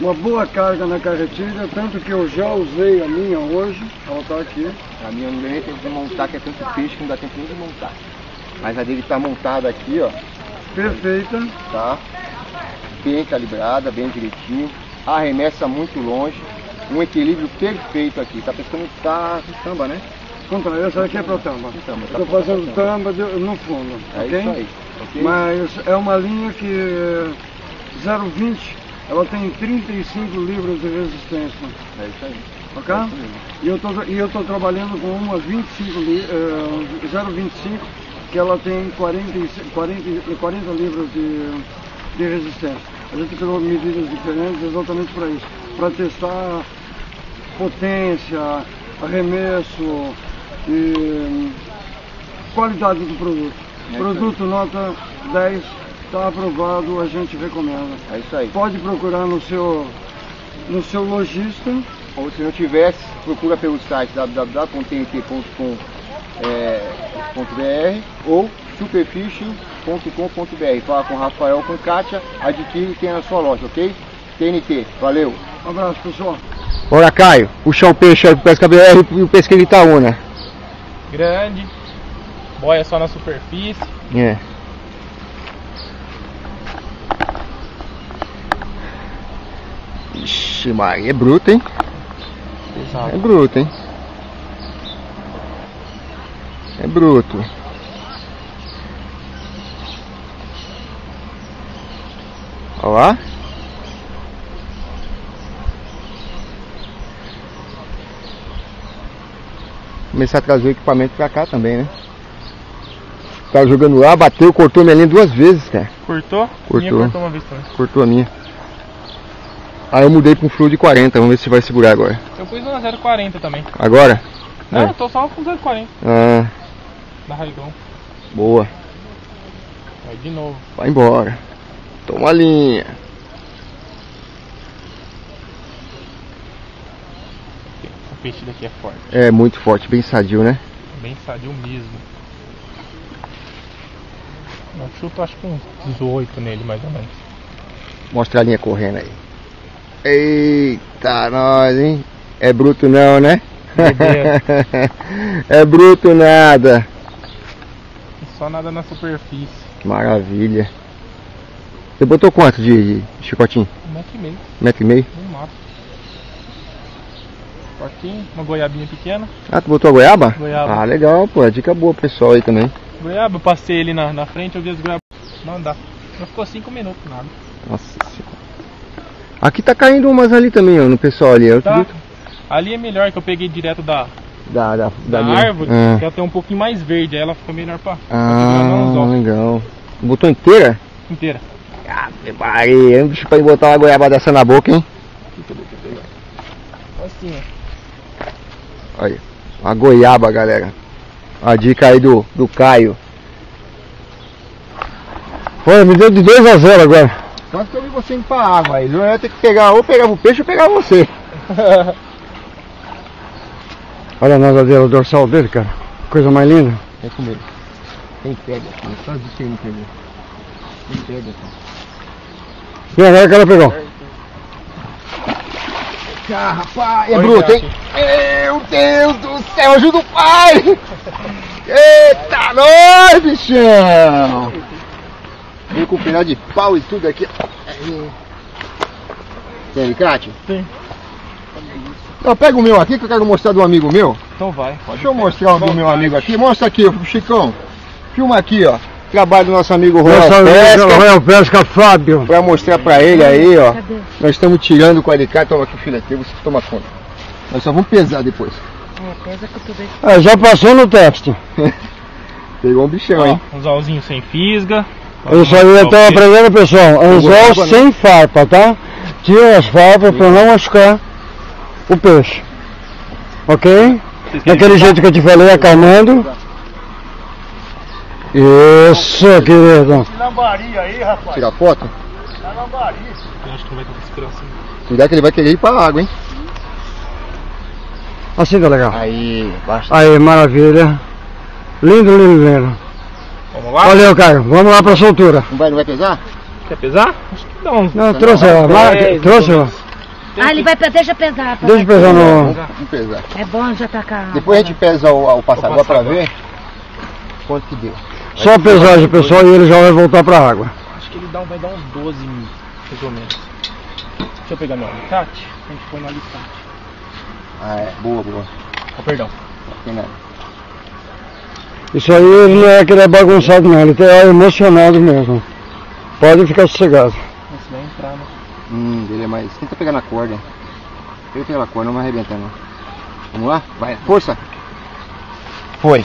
Uma boa carga na carretilha, tanto que eu já usei a minha hoje, ela está aqui. A minha não tem tempo de montar, que é tanto peixe que não dá tempo nem de montar. Mas a dele está montada aqui, ó. Perfeita. Tá. bem calibrada, bem direitinho, arremessa muito longe, um equilíbrio perfeito aqui. Tá pescando tá, tamba, né? Contra, essa aqui é para o tamba. Estou fazendo tamba no fundo, é okay? Isso aí, ok? Mas é uma linha que zero vírgula vinte, ela tem trinta e cinco libras de resistência. É isso aí. Ok? É isso e eu tô, e eu tô trabalhando com uma vinte e cinco, zero vírgula vinte e cinco, que ela tem quarenta, quarenta, quarenta libras de, de resistência. A gente pegou medidas diferentes exatamente para isso, para testar potência, arremesso e qualidade do produto. É produto nota dez, está aprovado, a gente recomenda. É isso aí. Pode procurar no seu, no seu lojista. Ou se não tivesse, procura pelo site w w w ponto t n t ponto com ponto b r ou superfishing ponto com ponto b r. Fala com o Rafael, com Kátia, adquire e tem na sua loja, ok? T N T, valeu. Um abraço, pessoal. Bora, Caio, puxar um peixe aí pro Pesca B R e o Pesqueiro Itaúna. Grande, boia só na superfície. É. Ixi, Maria, é bruto, hein? Exato. É bruto, hein? É bruto. Olha lá. Começar a trazer o equipamento pra cá também, né? Tava jogando lá, bateu, cortou minha linha duas vezes, cara. Cortou? Cortou. Minha cortou uma vez também. Cortou a minha. Aí eu mudei pra um fluo de quarenta, vamos ver se vai segurar agora. Eu pus uma zero quarenta também. Agora? Não, é. Eu tô só com zero quarenta. Ah. Da Raigão. Boa. Vai de novo. Vai embora. Toma a linha. O peixe daqui é forte. É, muito forte, bem sadio, né? Bem sadio mesmo. Eu chuto acho que uns dezoito nele, mais ou menos. Mostra a linha correndo aí. Eita, nós, hein? É bruto não, né? É bruto nada. Só nada na superfície. Maravilha. Você botou quanto de, de chicotinho? Um metro e meio. Um metro e meio? Um mato. Aqui, uma goiabinha pequena. Ah, tu botou a goiaba? Goiaba. Ah, legal, pô. Dica boa pro pessoal aí também. Goiaba, eu passei ele na, na frente, eu vi as goiabas mandar. Não ficou cinco minutos, nada. Nossa senhora. Aqui tá caindo umas ali também, ó, no pessoal ali. Eu tá. Ali é melhor, que eu peguei direto da, da, da, da, da árvore, ah. Que ela tem um pouquinho mais verde, aí ela fica melhor pra... Ah, pra legal. Botou inteira? Inteira. Ah, aí, é um bicho pra botar uma goiaba dessa na boca, hein? Assim, ó. Olha, a goiaba, galera. A dica aí do, do Caio. Olha, me deu de dois a zero agora. Só que eu vi você ir pra água aí, eu ia ter que pegar, ou pegava o peixe ou pegava você. Olha a nadadeira, o dorsal dele, cara. Coisa mais linda. É comigo. Quem pega, cara? Só de quem pegou. Quem pega, cara? E agora o cara pegou. Ah, rapaz, é Oi, bruto, hein? Meu Deus do céu, ajuda o pai! Eita, nós, bichão! Vem com o final de pau e tudo aqui. Tem alicate? Tem. Eu pego o meu aqui que eu quero mostrar do amigo meu. Então vai. Pode Deixa eu pegar. mostrar o do meu amigo aqui. Mostra aqui, ó, Chicão. Filma aqui, ó. Trabalho do nosso amigo Royal Pesca. Royal Pesca, Fábio. Pra mostrar pra ele aí, ó. Cadê? Nós estamos tirando com o alicate. Toma aqui, filha. Você toma conta. Nós só vamos pesar depois. É, pesa que eu tô bem. Ah, já passou no texto. Pegou um bichão, ó, hein? Uns alzinhos sem fisga. Eu só ia estar aprendendo, pessoal, anzol sem farpa, tá? Tira as farpas para não machucar o peixe, ok? Daquele jeito que eu te falei, acalmando. Isso, querido. Tirar foto? Cuidado que ele vai querer ir para a água, hein? Assim tá legal. Aí, basta. Aí, maravilha. Lindo, lindo, lindo. Vamos lá? Valeu, Caio. Vamos lá pra soltura. Não vai, não vai pesar? Quer pesar? Acho que não. Não, não trouxe não, ela. Vai, é, trouxe ela. Ah, ele vai pesar. Deixa pesar. Tá? Deixa pesar no... Vamos pesar. É bom já tacar. Depois a gente pesa o, o passaguá pra ver quanto que deu. Vai Só a pesagem, pessoal, e ele já vai voltar pra água. Acho que ele dá, vai dar uns doze mil. mais ou menos. Deixa eu pegar meu alicate, a gente põe no alicate. Ah, é. Boa, boa. Ah, perdão. Isso aí ele não é que ele é bagunçado não, ele é emocionado mesmo. Pode ficar sossegado. Esse vai entrar, né? Hum, ele é mais... Tenta pegar na corda. Tenta pegar na corda, não vai arrebentar não. Vamos lá? Vai, força! Foi.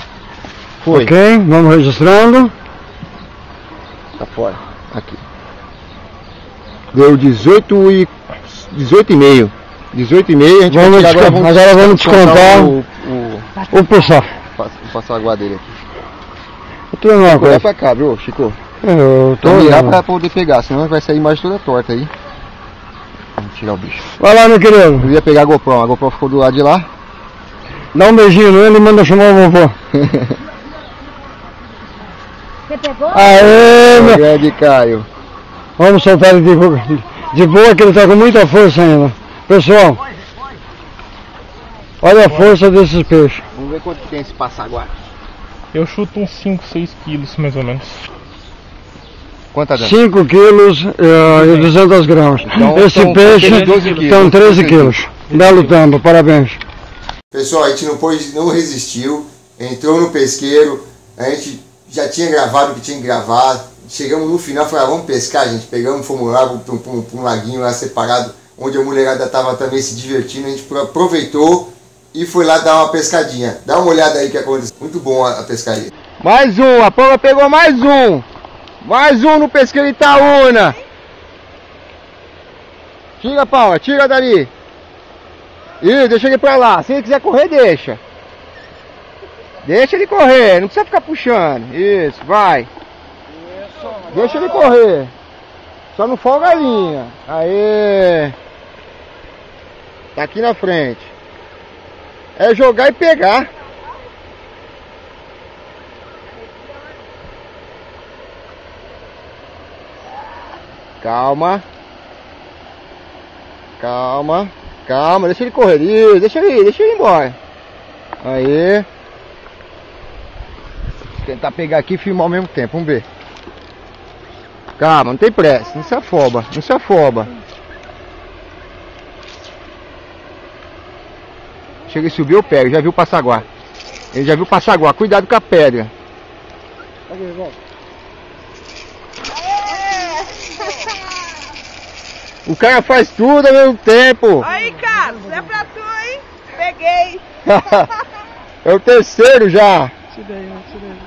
Foi. Ok, vamos registrando. Tá fora. Aqui. Deu dezoito e meio. dezoito e meio. dezoito e meio, a gente vamos agora, vamos agora vamos descontar o, o, o pessoal. Vou passar a guardeira aqui. Eu tô não, Chico, é pra cá, viu, Chico? Eu tô virar pra poder pegar, senão vai sair mais toda torta aí. Vamos tirar o bicho. Vai lá, meu querido. Eu ia pegar a GoPro, a GoPro ficou do lado de lá. Dá um beijinho nele e manda chamar o vovô. Você pegou? Aê, meu grande Caio. Vamos soltar ele de boa, de boa que ele tá com muita força ainda. Pessoal, olha a força desses peixes. Vamos ver quanto tem esse passaguá. Eu chuto uns cinco, seis quilos mais ou menos. Quanto dá? cinco quilos uh, e duzentos gramas. Então, esse peixe são treze quilos. Belo tambo, parabéns. Pessoal, a gente não, pôde, não resistiu. Entrou no pesqueiro. A gente já tinha gravado o que tinha que gravar. Chegamos no final e falamos, ah, vamos pescar, gente. Pegamos, fomos lá para um, um, um laguinho lá separado, onde a mulherada estava também se divertindo, a gente aproveitou e foi lá dar uma pescadinha. Dá uma olhada aí que aconteceu. Muito bom a pescaria. Mais um, a Paula pegou mais um. Mais um no pesqueiro Itaúna. Tira, Paula, tira dali. Ih, deixa ele pra lá. Se ele quiser correr, deixa. Deixa ele correr, não precisa ficar puxando. Isso, vai. Deixa ele correr. Só não folga a linha. Aê! Tá aqui na frente. É jogar e pegar. Calma. Calma. Calma. Deixa ele correr. Isso, deixa ele ir. Deixa ele ir embora. Aê. Vou tentar pegar aqui e filmar ao mesmo tempo. Vamos ver. Calma, não tem pressa, não se afoba, não se afoba. Chega e subiu, eu pego, já viu o passaguá. Ele já viu o passaguá, cuidado com a pedra. O cara faz tudo ao mesmo tempo. Aí, cara, isso é pra tu, hein? Peguei. É o terceiro já. Tirei, tirei.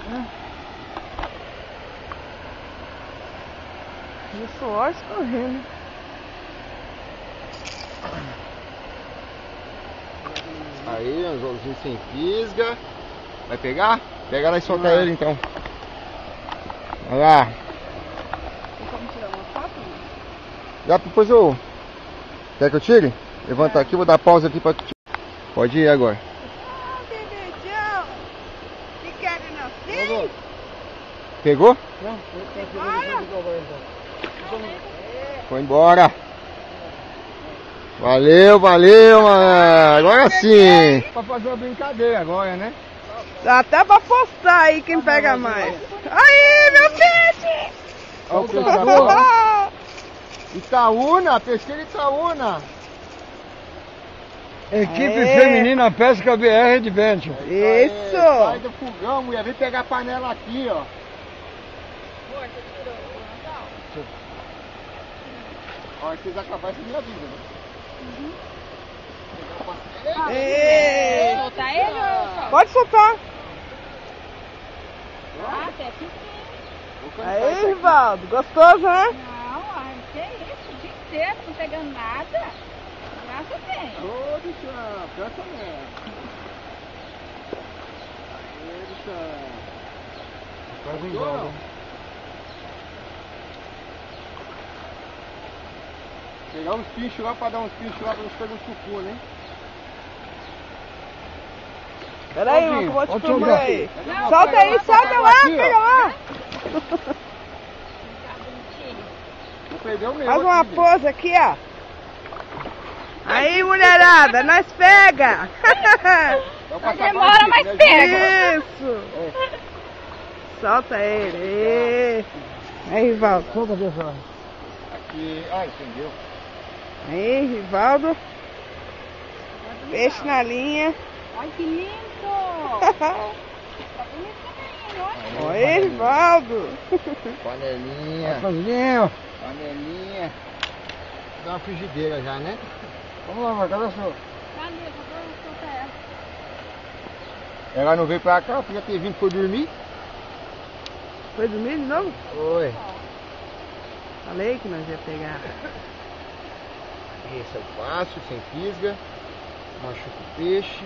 Suor escorrendo. Aí, anzolzinho sem fisga. Vai pegar? Pega lá e solta ele então. Olha lá. Tem como tirar uma foto? Já depois eu. Quer que eu tire? Levanta é. Aqui, vou dar pausa aqui pra tu. Pode ir agora. Ah, bebejão! Que quero não sei! Pegou? Não, pegou. Olha. Foi embora. Valeu, valeu, mano. Agora sim. Pra fazer uma brincadeira agora, né? Dá até pra postar aí quem pega mais. Aí, meu peixe! Olha o pescador. Itaúna, pesqueiro Itaúna. Equipe aê. Feminina Pesca B R Adventure. Isso! Aê, sai do fogão, mulher. Vem pegar a panela aqui, ó. A hora que vocês acabarem, vocês me avisam, né? Uhum. Pode soltar ele ou... Pode soltar. Ah, até que sim. Aí, Rivaldo, gostoso, né? Não, ai, que isso, o dia inteiro, não pegando nada. Nada tem. Ô, bichão, canta mesmo. Aê, bichão. Quase em pegar uns pinchos lá pra dar uns pinchos lá pra gente pegar um sucuro, né? Pera aí, eu vou te filmar aí. Não, solta pega aí, lá, solta pega lá, lá, pega lá. Não perdeu mesmo. Faz uma aqui, pose gente. Aqui, ó. Aí, mulherada, nós pega. Não demora, mas pega. Isso. É. Solta ele. Aí, Rivaldo. Solta, pessoal. E... Ah, entendeu. Aí, Rivaldo. Peixe na linha. Ai, que lindo! Tá bonitinho, olha. Olha aí, Rivaldo. Panelinha. Panelinha. Panelinha. Dá uma frigideira já, né? Vamos lá, mano. Cadê a sua? Cadê? Cadê a sua? Ela não veio pra cá, podia ter vindo, foi dormir. Foi dormir de novo? Foi. Falei que nós ia pegar. Esse é o fácil, sem fisga. Machuca o peixe.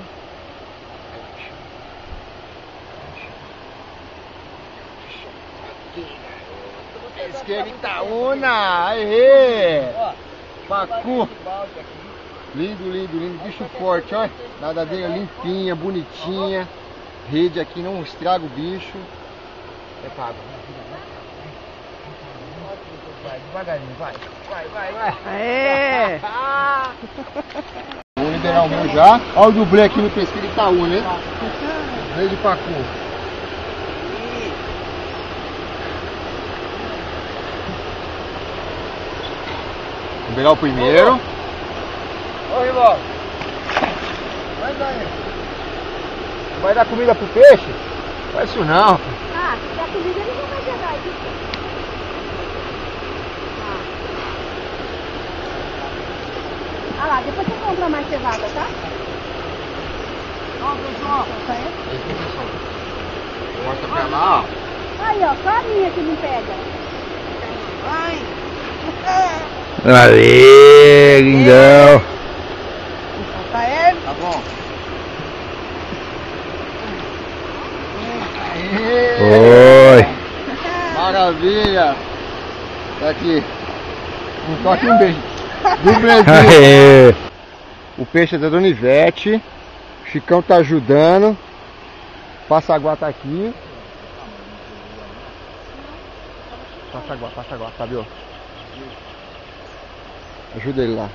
Pesqueiro Itaúna! Aê! Pacu! Lindo, lindo, lindo. Bicho forte, olha. Nadadeira limpinha, bonitinha. Rede aqui não estraga o bicho. É pago. Vai, devagarinho, vai. Vai, vai, vai. Aê! Vou liberar o meu já. Olha o dublê aqui no Pesqueiro Itaúna, né? Rede pacu. Vou pegar o primeiro. Ô, Rivaldo. Vai dar, hein? Vai dar comida pro peixe? Faz isso não. Ah, se der comida ele não vai jogar isso. Ah. Ah lá, depois você compra mais pesada, tá? Ó, pessoal. Mostra pra lá, ó. Aí, ó, só a minha que não pega. Vai. Aê, lindão! Tá ele? Tá bom. Aê! Oi! Maravilha! Tá aqui. Um toque e um beijo. Aê! O peixe é da Dona Ivete. O Chicão tá ajudando. Passaguá tá aqui. Passaguá, passaguá, Fábio. Ajuda ele lá.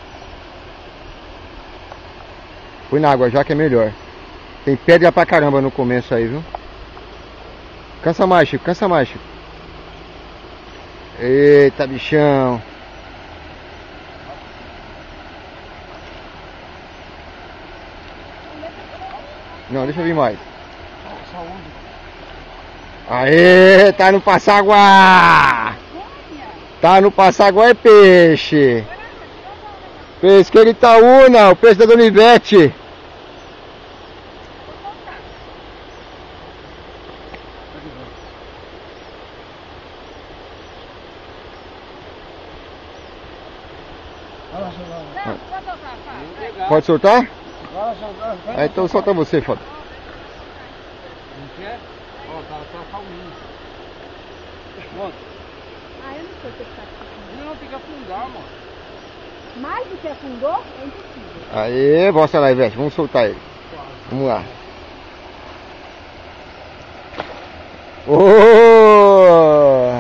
Põe na água já que é melhor. Tem pedra pra caramba no começo aí, viu? Cansa mais, Chico. Cansa mais, Chico. Eita, bichão. Não, deixa eu vir mais. Aê, tá no passaguá. Tá no passaguá é peixe. Pesqueiro Itaúna, o peixe da Dona Ivete. Pode soltar? É, então solta você, Fábio. Não quer? Ó, tá calminho. Pronto. Ah, eu não sei o que tá aqui. Não, tem que afundar, mano. Mais do que afundou, é impossível. Aê, mostra lá, Ivete. Vamos soltar ele. Vamos lá. Oh!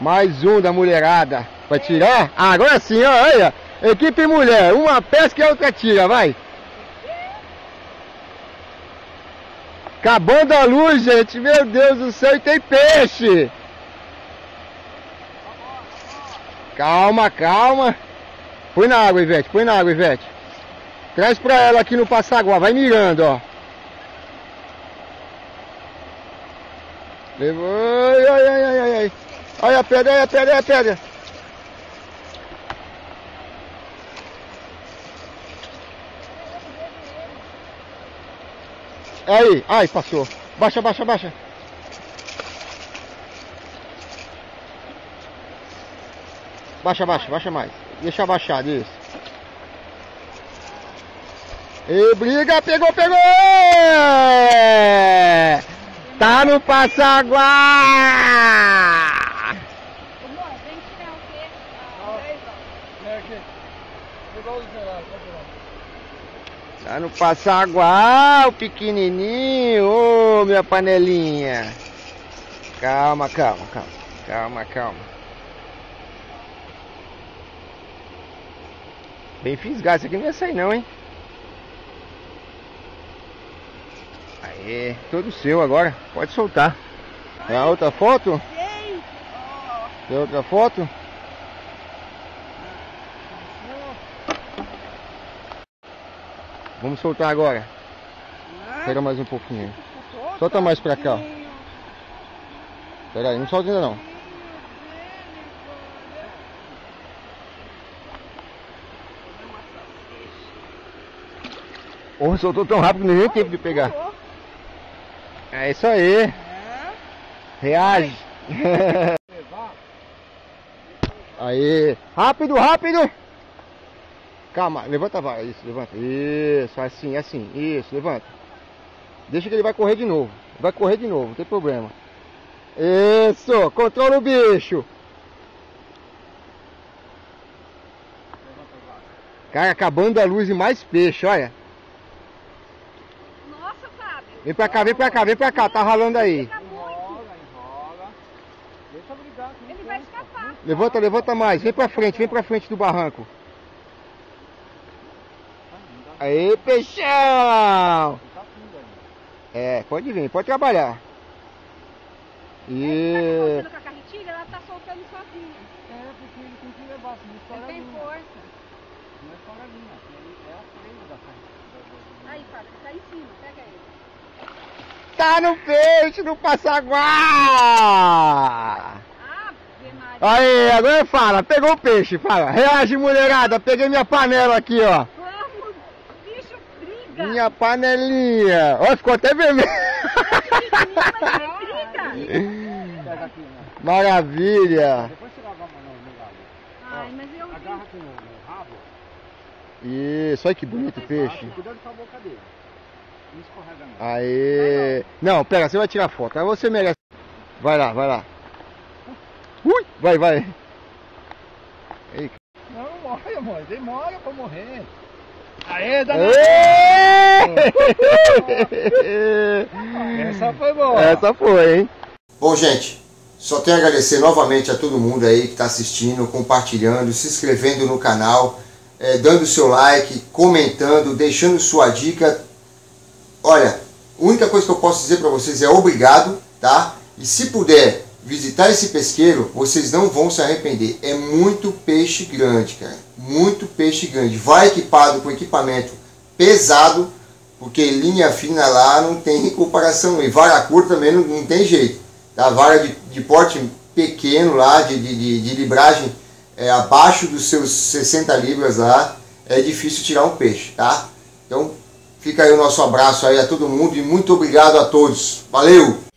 Mais um da mulherada. Vai tirar? Ah, agora sim, olha. Equipe mulher. Uma pesca e a outra tira, vai. Acabando a luz, gente. Meu Deus do céu, e tem peixe. Calma, calma. Põe na água, Ivete. Põe na água, Ivete. Traz pra ela aqui no passaguá. Vai mirando, ó. Levou. Ai, ai, ai, ai, ai. Olha a pedra, olha a pedra, olha a pedra. Aí, ai, passou. Baixa, baixa, baixa. Baixa, baixa, baixa mais. Deixa abaixar, isso. E briga, pegou, pegou! Tá no passaguá! Vem tirar o peixe. Tá no passaguá, o pequenininho. Ô, oh, minha panelinha. Calma, calma, calma. Calma, calma. Bem fisgado, isso aqui não ia sair não, hein? Aê, todo seu agora, pode soltar. É a outra foto? Tem outra foto? Vamos soltar agora. Espera mais um pouquinho. Solta mais pra cá. Espera aí, não solta ainda não. Oh, soltou tão rápido que não deu tempo de pegar. É isso aí. Reage. Aí. Rápido, rápido. Calma, levanta, vai, isso, levanta, isso, assim, assim, isso, levanta. Deixa que ele vai correr de novo, vai correr de novo, não tem problema. Isso, controla o bicho. Cara, acabando a luz e mais peixe, olha. Nossa, Fábio. Vem pra cá, vem pra cá, vem pra cá, tá ralando aí. Enrola, enrola. Deixa eu brigar. Ele vai escapar. Levanta, levanta mais, vem pra frente, vem pra frente do barranco. Aê, peixão! É, pode vir, pode trabalhar. E... Ele está soltando com a carretilha, ela está soltando sozinha. É, porque ele tem que levar, senão estoura a linha. Ele tem força. Não é estoura a linha, é a freio da carretilha. Aí, Fábio, está em cima, pega ele. Tá no peixe, no passaguá! Aí, agora fala, pegou o peixe, fala. Reage, mulherada, peguei minha panela aqui, ó. Minha panelinha. Ó, ficou até vermelho. Maravilha. Ai, mas eu... Agarra com o rabo. Isso, olha que bonito o peixe. Cuidado com a boca dele. Não escorrega não. Aê. Não, pega, você vai tirar foto. Aí você merece. Vai lá, vai lá. Ui, vai, vai. Ei. Não, olha, amor. Demora pra morrer. Aê, dá Essa foi boa. Essa foi, hein? Bom, gente, só tenho a agradecer novamente a todo mundo aí que está assistindo, compartilhando, se inscrevendo no canal, é, dando seu like, comentando, deixando sua dica. Olha, a única coisa que eu posso dizer para vocês é obrigado, tá? E se puder visitar esse pesqueiro, vocês não vão se arrepender. É muito peixe grande, cara. Muito peixe grande. Vai equipado com equipamento pesado, porque linha fina lá não tem comparação. E vara curta também não, não tem jeito. A vara de, de porte pequeno lá, de, de, de libragem é, abaixo dos seus sessenta libras lá, é difícil tirar um peixe, tá? Então, fica aí o nosso abraço aí a todo mundo e muito obrigado a todos. Valeu!